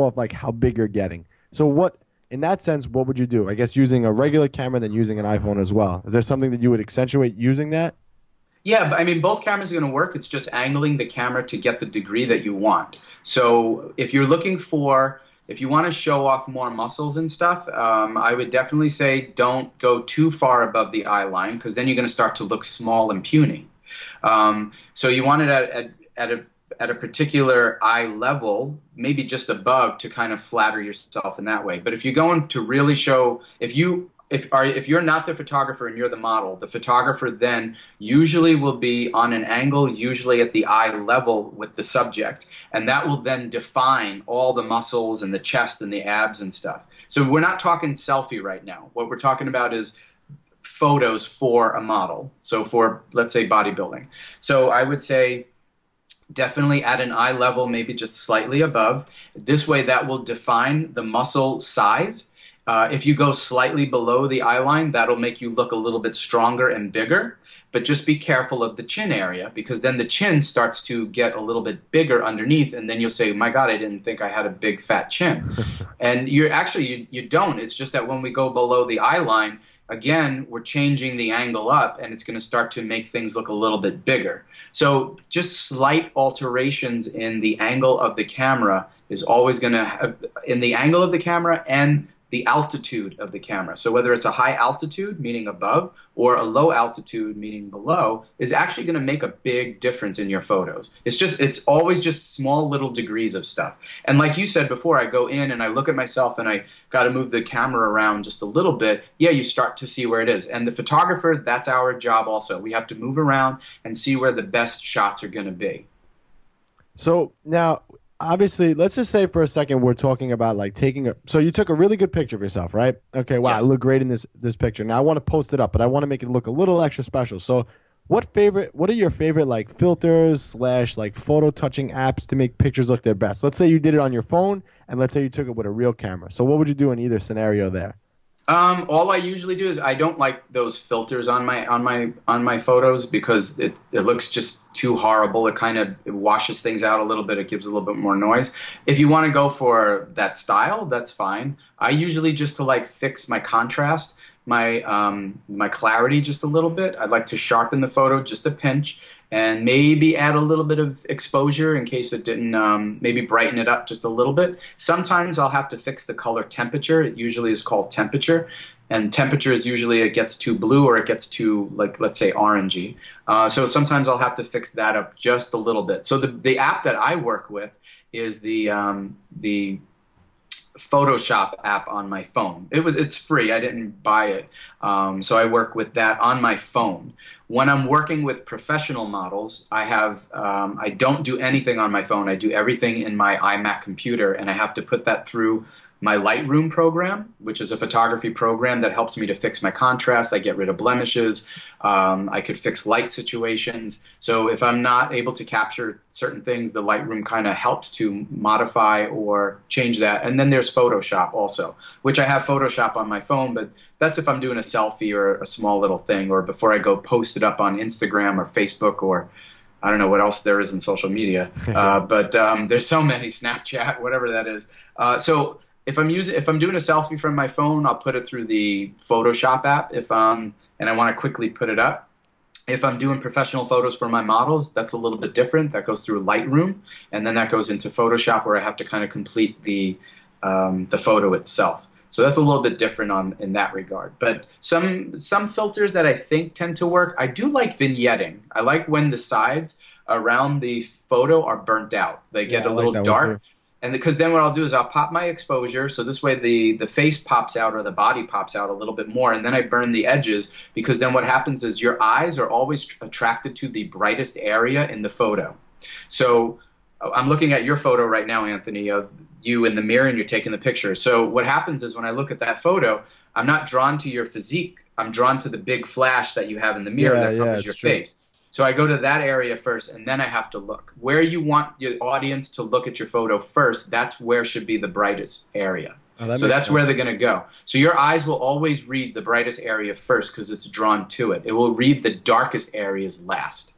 off how big you're getting. So what in that sense, what would you do? I guess using a regular camera then using an iPhone as well. Is there something that you would accentuate using that? Yeah, I mean, both cameras are going to work. It's just angling the camera to get the degree that you want. So if you're looking for, if you want to show off more muscles and stuff, I would definitely say don't go too far above the eye line, because then you're going to start to look small and puny. So you want it at a particular eye level, maybe just above, to kind of flatter yourself in that way. But if you're going to really show, if you're not the photographer and you're the model, the photographer then usually will be on an angle, usually at the eye level with the subject, and that will then define all the muscles and the chest and the abs and stuff. So we're not talking selfie right now. What we're talking about is photos for a model, so for, let's say, bodybuilding. So I would say definitely at an eye level, maybe just slightly above. This way that will define the muscle size. If you go slightly below the eye line, that'll make you look a little bit stronger and bigger. But just be careful of the chin area, because then the chin starts to get a little bit bigger underneath, and then you'll say, my God, I didn't think I had a big fat chin. And you're actually, you don't. It's just that when we go below the eye line, again, we're changing the angle up, and it's going to start to make things look a little bit bigger. So just slight alterations in the angle of the camera is always going to, in the angle of the camera and the altitude of the camera. So whether it's a high altitude, meaning above, or a low altitude, meaning below, is actually going to make a big difference in your photos. It's always just small little degrees of stuff. And like you said before, I go in and I look at myself and I got to move the camera around just a little bit. Yeah, you start to see where it is. And the photographer, that's our job also. We have to move around and see where the best shots are going to be. So now, obviously, let's just say for a second we're talking about like so you took a really good picture of yourself, right? Okay, wow, yes. I look great in this picture. Now I want to post it up, but I want to make it look a little extra special. So what are your favorite like filters / like photo touching apps to make pictures look their best? Let's say you did it on your phone, and let's say you took it with a real camera. So what would you do in either scenario there? All I usually do is I don't like those filters on my photos, because it looks just too horrible. It washes things out a little bit. It gives a little bit more noise. If you want to go for that style, that's fine. I usually just to like fix my contrast, my clarity just a little bit. I'd like to sharpen the photo just a pinch and maybe add a little bit of exposure in case it didn't, maybe brighten it up just a little bit. Sometimes I'll have to fix the color temperature. It usually is called temperature. And temperature is usually it gets too blue or it gets too, like, let's say, orangey. So sometimes I'll have to fix that up just a little bit. So the app that I work with is the Photoshop app on my phone. It's free. I didn't buy it. So I work with that on my phone. When I'm working with professional models, I don't do anything on my phone. I do everything in my iMac computer, and I have to put that through my Lightroom program, which is a photography program that helps me to fix my contrast. I get rid of blemishes. I could fix light situations. So if I'm not able to capture certain things, the Lightroom kind of helps to modify or change that. And then there's Photoshop also, which I have Photoshop on my phone, but that's if I'm doing a selfie or a small little thing, or before I go post it up on Instagram or Facebook, or I don't know what else there is in social media. There's so many, Snapchat, whatever that is. So if I'm doing a selfie from my phone, I'll put it through the Photoshop app and I want to quickly put it up. If I'm doing professional photos for my models, that's a little bit different. That goes through Lightroom, and then that goes into Photoshop, where I have to kind of complete the photo itself. So that's a little bit different in that regard. But some filters that I think tend to work, I do like vignetting. I like when the sides around the photo are burnt out. They get a little dark. And because then what I'll do is I'll pop my exposure, so this way the face pops out or the body pops out a little bit more, and then I burn the edges, because then what happens is your eyes are always attracted to the brightest area in the photo. So I'm looking at your photo right now, Anthony, of you in the mirror, and you're taking the picture. So what happens is when I look at that photo, I'm not drawn to your physique. I'm drawn to the big flash that you have in the mirror that covers your face. So I go to that area first, and then I have to look. Where you want your audience to look at your photo first, that's where should be the brightest area. Oh, so that's where they're going to go. So your eyes will always read the brightest area first, because it's drawn to it. It will read the darkest areas last.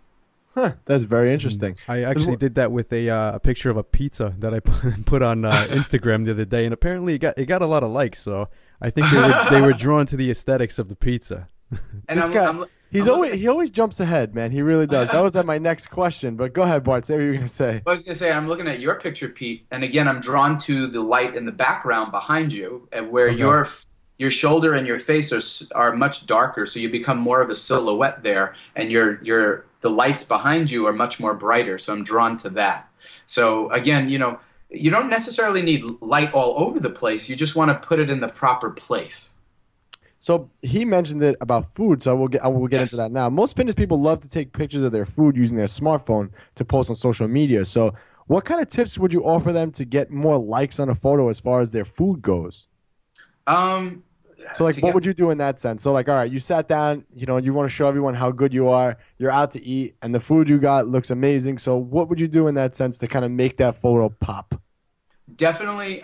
Huh, that's very interesting. I actually did that with a picture of a pizza that I put on Instagram the other day, and apparently it got a lot of likes, so I think they were drawn to the aesthetics of the pizza. And he always jumps ahead, man. He really does. That was at my next question, but go ahead, Bart. Say what you were gonna say. I was gonna say I'm looking at your picture, Pete, and again I'm drawn to the light in the background behind you, and where your shoulder and your face are much darker, so you become more of a silhouette there, and the lights behind you are much more brighter. So I'm drawn to that. So again, you don't necessarily need light all over the place. You just want to put it in the proper place. So he mentioned it about food, so I will get into that now. Most fitness people love to take pictures of their food using their smartphone to post on social media. So what kind of tips would you offer them to get more likes on a photo as far as their food goes? So like what would you do in that sense? So like, all right, you sat down, you want to show everyone how good you are. You're out to eat, and the food you got looks amazing. So what would you do in that sense to kind of make that photo pop? Definitely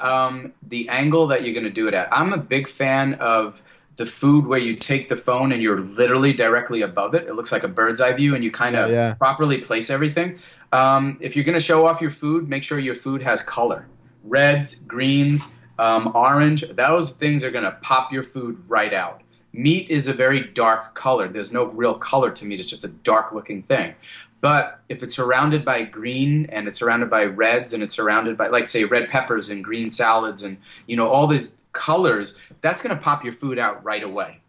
the angle that you're going to do it at. I'm a big fan of the food where you take the phone and you're literally directly above it. It looks like a bird's eye view, and you kind of properly place everything. If you're going to show off your food, make sure your food has color. Reds, greens, orange, those things are going to pop your food right out. Meat is a very dark color. There's no real color to meat. It's just a dark looking thing. But if it's surrounded by green, and it's surrounded by reds, and it's surrounded by, like, say, red peppers and green salads and, all these colors, that's going to pop your food out right away.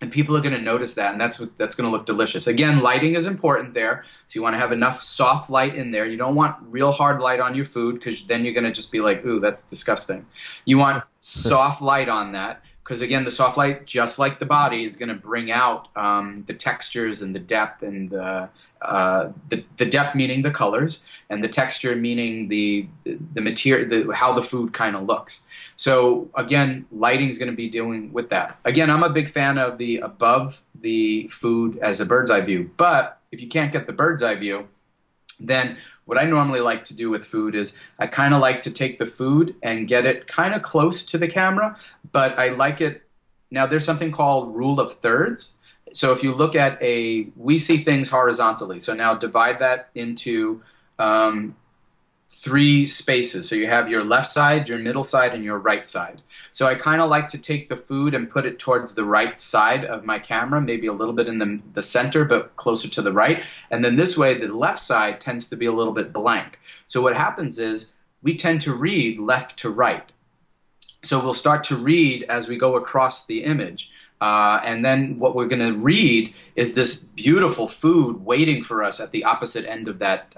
And people are going to notice that, and that's going to look delicious. Again, lighting is important there. So you want to have enough soft light in there. You don't want real hard light on your food, because then you're going to just be like, ooh, that's disgusting. You want soft light on that, because, again, the soft light, just like the body, is going to bring out the textures and the depth, and the depth meaning the colors, and the texture meaning the material, how the food kind of looks. So again, lighting is going to be dealing with that. Again, I'm a big fan of the above the food as a bird's eye view. But if you can't get the bird's eye view, then what I normally like to do with food is I kind of like to take the food and get it kind of close to the camera, but I like it. Now, there's something called rule of thirds. So if you look at we see things horizontally. So now divide that into three spaces. So you have your left side, your middle side, and your right side. So I kind of like to take the food and put it towards the right side of my camera, maybe a little bit in the center, but closer to the right. And then this way, the left side tends to be a little bit blank. So what happens is we tend to read left to right. So we'll start to read as we go across the image. And then what we're going to read is this beautiful food waiting for us at the opposite end of that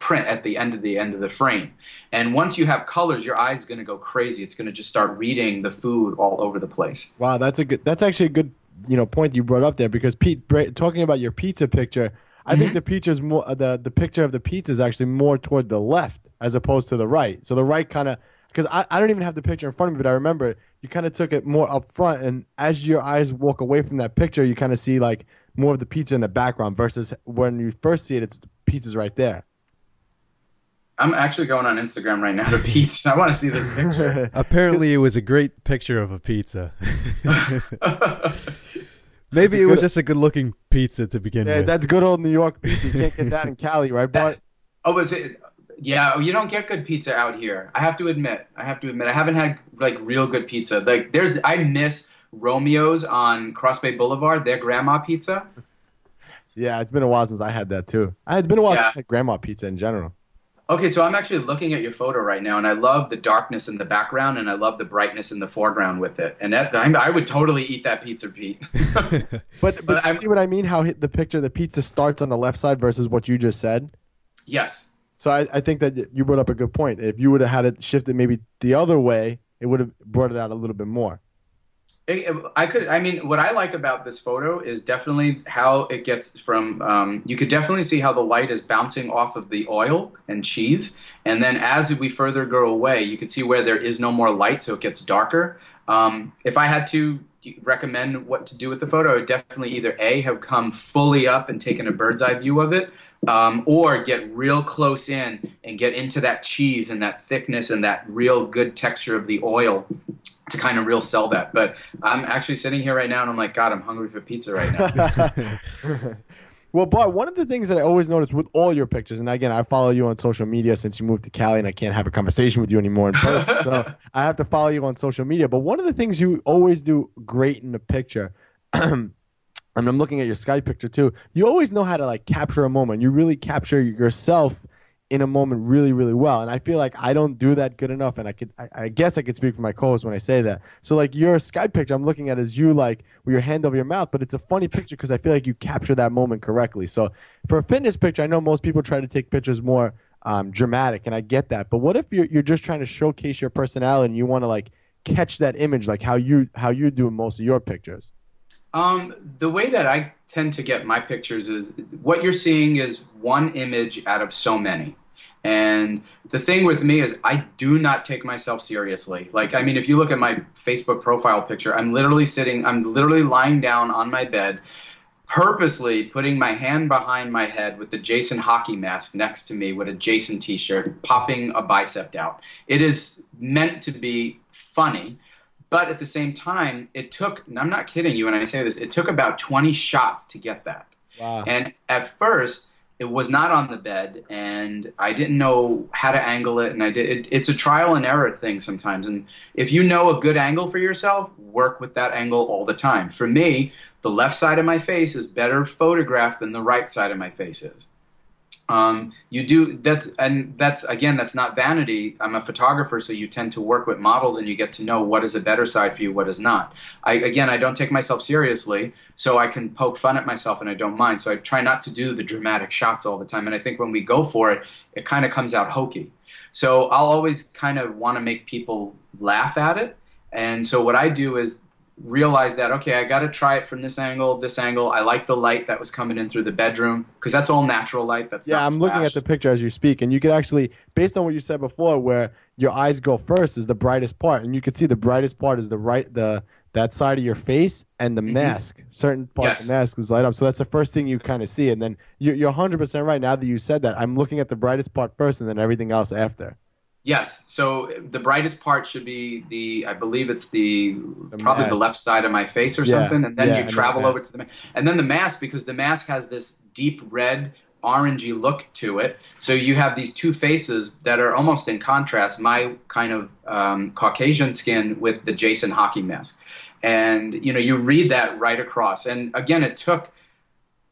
print, at the end of the frame. And once you have colors, your eye's going to go crazy. It's going to just start reading the food all over the place. Wow, that's actually a good point you brought up there, because Pete, talking about your pizza picture, I think the picture of the pizza is actually more toward the left as opposed to the right. So the right kind of, because I don't even have the picture in front of me, but I remember you kind of took it more up front, and as your eyes walk away from that picture, you kind of see like more of the pizza in the background versus when you first see it, it's the pizza's right there. I'm actually going on Instagram right now to pizza. I want to see this picture. Apparently, it was a great picture of a pizza. Maybe it was just a good-looking pizza to begin with. That's good old New York pizza. You can't get that in Cali, right, Bart? Oh, is it? Yeah, you don't get good pizza out here. I have to admit, I haven't had like real good pizza. Like I miss Romeo's on Cross Bay Boulevard, their grandma pizza. Yeah, it's been a while since I had that too. It's been a while since I had grandma pizza in general. Okay, so I'm actually looking at your photo right now, and I love the darkness in the background, and I love the brightness in the foreground with it. And that, I would totally eat that pizza, Pete. but you see what I mean? How the picture, the pizza starts on the left side versus what you just said? Yes. So I think that you brought up a good point. If you would have had it shifted maybe the other way, it would have brought it out a little bit more. I mean, what I like about this photo is definitely how it gets from, you could definitely see how the light is bouncing off of the oil and cheese. And then as we further go away, you can see where there is no more light, so it gets darker. If I had to recommend what to do with the photo, I would definitely either A, have come fully up and taken a bird's eye view of it, or get real close in and get into that cheese and that thickness and that real good texture of the oil to kind of real sell that. But I'm actually sitting here right now and I'm like, God, I'm hungry for pizza right now. Well, Bart, one of the things that I always notice with all your pictures, and again, I follow you on social media since you moved to Cali and I can't have a conversation with you anymore in person, so I have to follow you on social media. But one of the things you always do great in the picture, and I'm looking at your Sky picture too, you always know how to like capture a moment. You really capture yourself in a moment really, really well. And I feel like I don't do that good enough. And I guess I could speak for my co-host when I say that. So like your Sky picture I'm looking at is you like with your hand over your mouth, but it's a funny picture because I feel like you capture that moment correctly. So for a fitness picture, I know most people try to take pictures more dramatic, and I get that. But what if you're just trying to showcase your personality and you want to like catch that image, like how you do most of your pictures? The way that I tend to get my pictures is what you're seeing is one image out of so many. And the thing with me is I do not take myself seriously. Like, I mean, if you look at my Facebook profile picture, I'm literally lying down on my bed, purposely putting my hand behind my head with the Jason hockey mask next to me with a Jason t-shirt, popping a bicep out. It is meant to be funny. But at the same time, it took, and I'm not kidding you when I say this, it took about 20 shots to get that. Wow. And at first, it was not on the bed, and I didn't know how to angle it, and it's a trial and error thing sometimes. And if you know a good angle for yourself, work with that angle all the time. For me, the left side of my face is better photographed than the right side of my face is. Again, that's not vanity. I'm a photographer, so you tend to work with models and you get to know what is a better side for you, what is not. Again, I don't take myself seriously, so I can poke fun at myself and I don't mind. So I try not to do the dramatic shots all the time. And I think when we go for it, it kind of comes out hokey. So I'll always kind of want to make people laugh at it. And so what I do is realize that, okay, I got to try it from this angle. I like the light that was coming in through the bedroom because that's all natural light. That's not I'm looking at the picture as you speak, and you could actually, based on what you said before, where your eyes go first is the brightest part, and you could see the brightest part is that side of your face and the mask. Certain part of the mask is light up, so that's the first thing you kind of see, and then you're 100% right. Now that you said that, I'm looking at the brightest part first, and then everything else after. Yes, so the brightest part should be I believe it's probably the left side of my face or something, and then you travel over to the mask. And then the mask, because the mask has this deep red, orangey look to it, so you have these two faces that are almost in contrast, my kind of Caucasian skin with the Jason hockey mask. And you read that right across. And again, it took,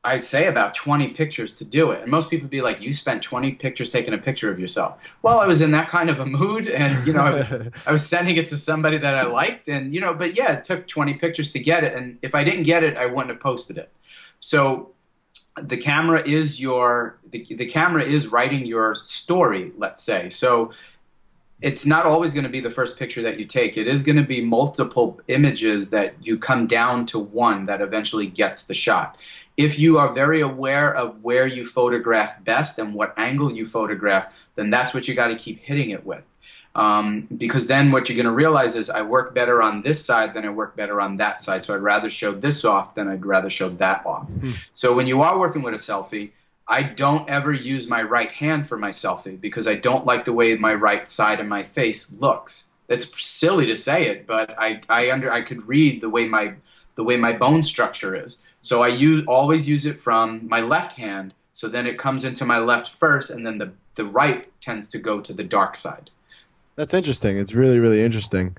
I'd say, about 20 pictures to do it. And most people would be like, you spent 20 pictures taking a picture of yourself. Well, I was in that kind of a mood, and, I was sending it to somebody that I liked, and, but yeah, it took 20 pictures to get it. And if I didn't get it, I wouldn't have posted it. So the camera is writing your story, let's say. So it's not always going to be the first picture that you take. It is going to be multiple images that you come down to one that eventually gets the shot. If you are very aware of where you photograph best and what angle you photograph, then that's what you got to keep hitting it with. Because then what you're going to realize is I work better on this side than I work better on that side. So I'd rather show this off than I'd rather show that off. So when you are working with a selfie, I don't ever use my right hand for my selfie because I don't like the way my right side of my face looks. It's silly to say it, but I could read the way my bone structure is. So I always use it from my left hand, so then it comes into my left first, and then the right tends to go to the dark side. That's interesting. It's really, really interesting.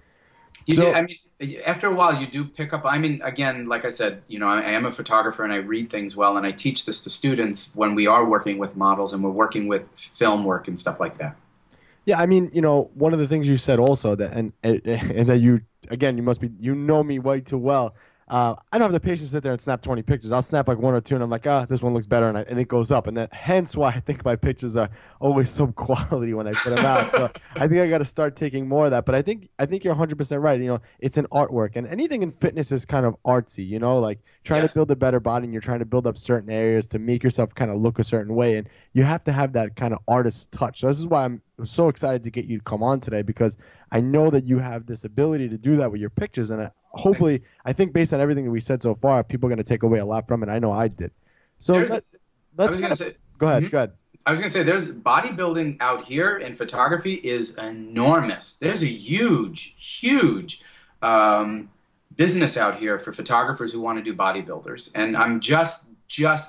So, I mean, after a while, you do pick up. I mean, again, like I said, you know, I am a photographer and I read things well, and I teach this to students when we are working with models and we're working with film work and stuff like that. Yeah, I mean, you know, one of the things you said also that, and that you, again, you must be, you know me way too well. I don't have the patience to sit there and snap 20 pictures. I'll snap like one or two, and I'm like, ah, this one looks better, and it goes up. And that, hence why I think my pictures are always some quality when I put them out. So I think I got to start taking more of that. But I think you're 100% right. You know, it's an artwork, and anything in fitness is kind of artsy. You know, like trying to build a better body, and you're trying to build up certain areas to make yourself kind of look a certain way, and you have to have that kind of artist touch. So this is why I'm so excited to get you to come on today, because I know that you have this ability to do that with your pictures, and hopefully, I think based on everything that we said so far, people are going to take away a lot from it. I know I did. So go ahead. I was going to say, there's bodybuilding out here, and photography is enormous. There's a huge, huge business out here for photographers who want to do bodybuilders, and I'm just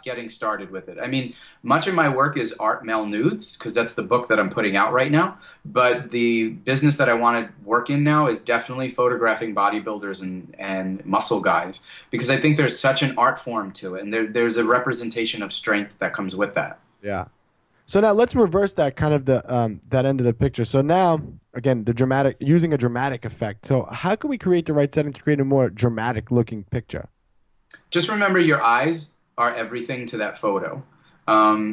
getting started with it. I mean, much of my work is art male nudes, because that's the book that I'm putting out right now. But the business that I want to work in now is definitely photographing bodybuilders and muscle guys, because I think there's such an art form to it, and there's a representation of strength that comes with that. Yeah. So now let's reverse that kind of the that end of the picture. So now again, the dramatic, using a dramatic effect. So how can we create the right setting to create a more dramatic looking picture? Just remember, your eyes are everything to that photo.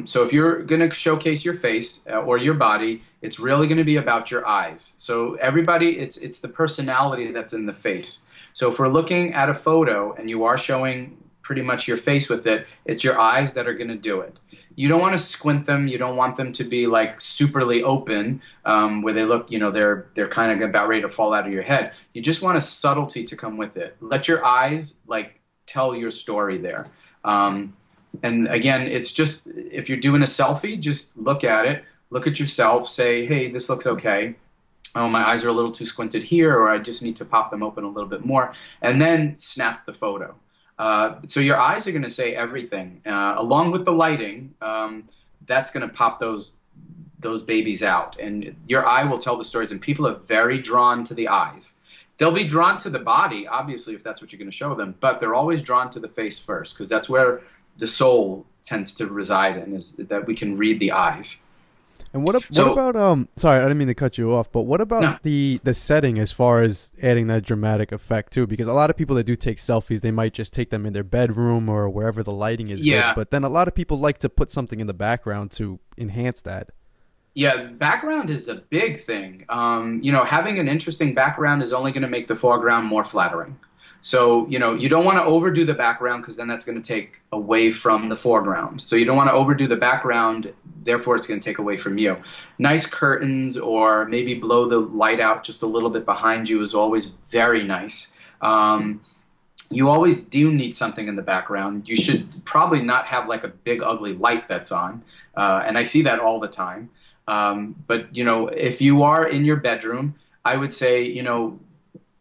So if you're gonna showcase your face or your body, it's really gonna be about your eyes. So everybody, it's the personality that's in the face. So if we're looking at a photo and you are showing pretty much your face with it, it's your eyes that are gonna do it. You don't wanna squint them, you don't want them to be like superly open where they look, you know, they're kind of about ready to fall out of your head. You just want a subtlety to come with it. Let your eyes like tell your story there. And again, it's just, if you're doing a selfie, just look at it, look at yourself, say, hey, this looks okay. Oh, my eyes are a little too squinted here, or I just need to pop them open a little bit more, and then snap the photo. So your eyes are going to say everything, along with the lighting. That's going to pop those babies out, and your eye will tell the stories, and people are very drawn to the eyes. They'll be drawn to the body, obviously, if that's what you're going to show them, but they're always drawn to the face first, because that's where the soul tends to reside in, is that we can read the eyes. And what about sorry, I didn't mean to cut you off, but what about the setting as far as adding that dramatic effect too? Because a lot of people that do take selfies, they might just take them in their bedroom or wherever the lighting is good, but then a lot of people like to put something in the background to enhance that. Yeah, background is a big thing. You know, having an interesting background is only going to make the foreground more flattering. So, you know, you don't want to overdo the background, because then that's going to take away from the foreground. So you don't want to overdo the background, therefore it's going to take away from you. Nice curtains, or maybe blow the light out just a little bit behind you, is always very nice. You always do need something in the background. You should probably not have like a big ugly light that's on, and I see that all the time. But, you know, if you are in your bedroom, I would say, you know,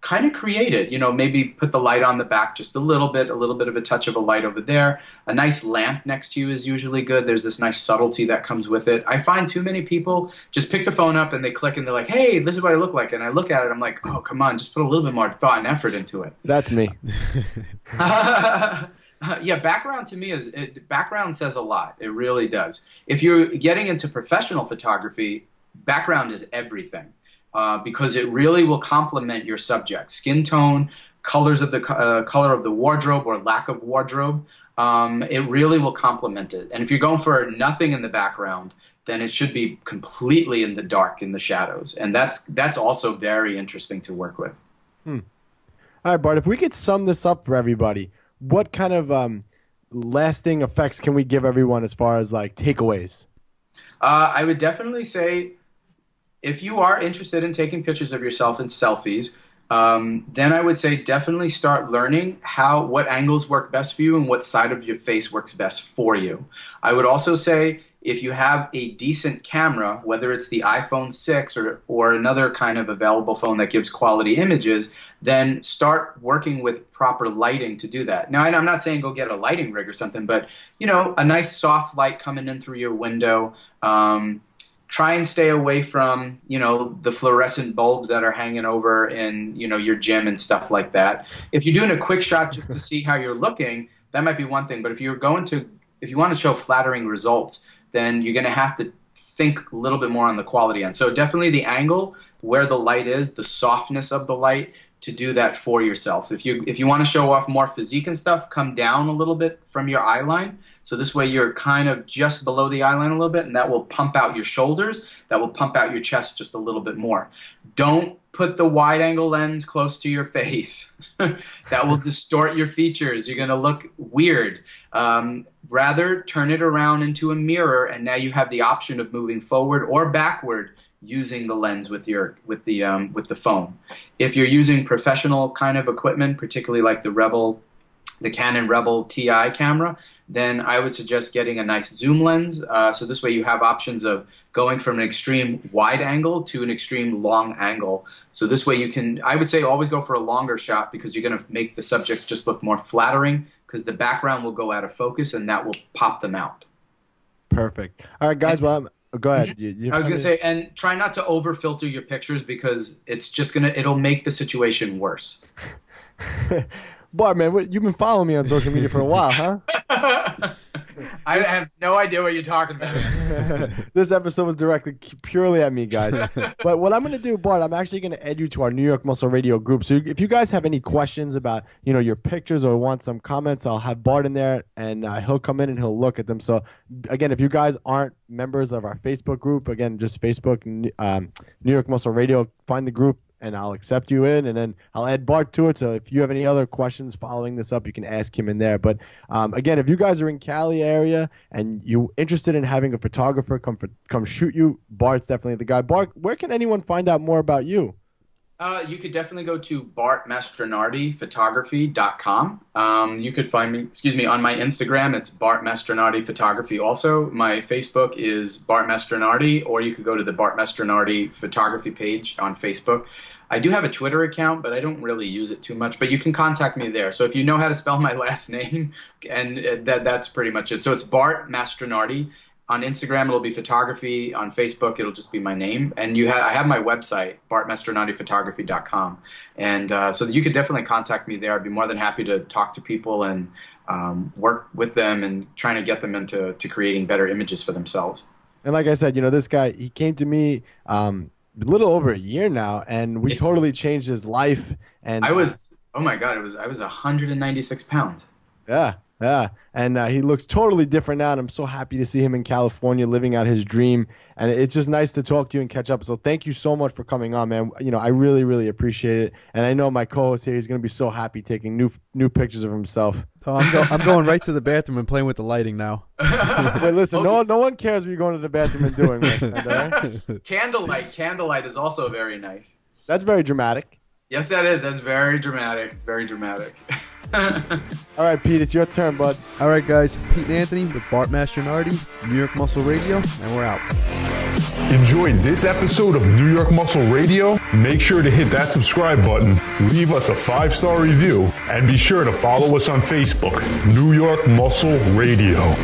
kind of create it. You know, maybe put the light on the back just a little bit of a touch of a light over there. A nice lamp next to you is usually good. There's this nice subtlety that comes with it. I find too many people just pick the phone up and they click and they're like, hey, this is what I look like. And I look at it, I'm like, oh, come on, just put a little bit more thought and effort into it. That's me. Yeah, background to me is background says a lot. It really does. If you're getting into professional photography, background is everything, because it really will complement your subject. Skin tone, colors of the color of the wardrobe or lack of wardrobe, it really will complement it. And if you're going for nothing in the background, then it should be completely in the dark, in the shadows, and that's also very interesting to work with. All right, Bart. If we could sum this up for everybody. What kind of lasting effects can we give everyone as far as like takeaways? I would definitely say, if you are interested in taking pictures of yourself in selfies, then I would say definitely start learning what angles work best for you and what side of your face works best for you. I would also say, if you have a decent camera, whether it's the iPhone 6 or another kind of available phone that gives quality images, then start working with proper lighting to do that. Now, I'm not saying go get a lighting rig or something, but, you know, a nice soft light coming in through your window. try and stay away from, you know, the fluorescent bulbs that are hanging over in, you know, your gym and stuff like that. If you're doing a quick shot just to see how you're looking, that might be one thing. But if you're going to, if you want to show flattering results, then you're going to have to think a little bit more on the quality end. So definitely the angle, where the light is, the softness of the light, to do that for yourself. If you want to show off more physique and stuff, come down a little bit from your eye line. So this way you're kind of just below the eye line a little bit, and that will pump out your shoulders, that will pump out your chest just a little bit more. Don't put the wide angle lens close to your face. That will distort your features. You're going to look weird. Rather, turn it around into a mirror, and now you have the option of moving forward or backward using the lens with the phone. If you're using professional kind of equipment, particularly like the Canon Rebel TI camera, then I would suggest getting a nice zoom lens. So this way you have options of going from an extreme wide angle to an extreme long angle. So this way you can, I would say, always go for a longer shot, because you're going to make the subject just look more flattering, because the background will go out of focus and that will pop them out. Perfect. All right, guys, well, go ahead. I was going to say, and try not to over filter your pictures, because it's just going to, it'll make the situation worse. Bart, man, you've been following me on social media for a while, huh? I have no idea what you're talking about. This episode was directed purely at me, guys. But what I'm going to do, Bart, I'm actually going to add you to our New York Muscle Radio group. So if you guys have any questions about, you know, your pictures or want some comments, I'll have Bart in there, and he'll come in and he'll look at them. So again, if you guys aren't members of our Facebook group, again, just Facebook, New York Muscle Radio, find the group, and I'll accept you in, and then I'll add Bart to it. So if you have any other questions following this up, you can ask him in there. But again, if you guys are in Cali area and you're interested in having a photographer come shoot you, Bart's definitely the guy. Bart, where can anyone find out more about you? You could definitely go to bartmastronardiphotography.com. You could find me, excuse me, on my Instagram. It's Bart Mastronardi Photography also. My Facebook is Bart Mastronardi, or you could go to the Bart Mastronardi Photography page on Facebook. I do have a Twitter account, but I don't really use it too much. But you can contact me there. So if you know how to spell my last name, and that's pretty much it. So it's Bart Mastronardi. On Instagram, it'll be photography. On Facebook, it'll just be my name. And I have my website, bartmastronardiphotography.com. And so you could definitely contact me there. I'd be more than happy to talk to people and work with them and trying to get them into creating better images for themselves. And like I said, you know, this guy, he came to me a little over a year now, and we totally changed his life. And I was, oh my God, I was 196 pounds. Yeah. Yeah, and he looks totally different now, and I'm so happy to see him in California living out his dream, and it's just nice to talk to you and catch up. So thank you so much for coming on, man. You know, I really, really appreciate it, and I know my co-host here, he's going to be so happy taking new pictures of himself. Oh, I'm going right to the bathroom and playing with the lighting now. Wait, listen, okay. No one cares what you're going to the bathroom and doing. Right? Candlelight is also very nice. That's very dramatic. Yes, that is. That's very dramatic. Very dramatic. All right, Pete, it's your turn, bud. All right, guys, Pete and Anthony with Bart Mastronardi, New York Muscle Radio, and we're out. Enjoyed this episode of New York Muscle Radio? Make sure to hit that subscribe button, leave us a 5-star review, and be sure to follow us on Facebook, New York Muscle Radio.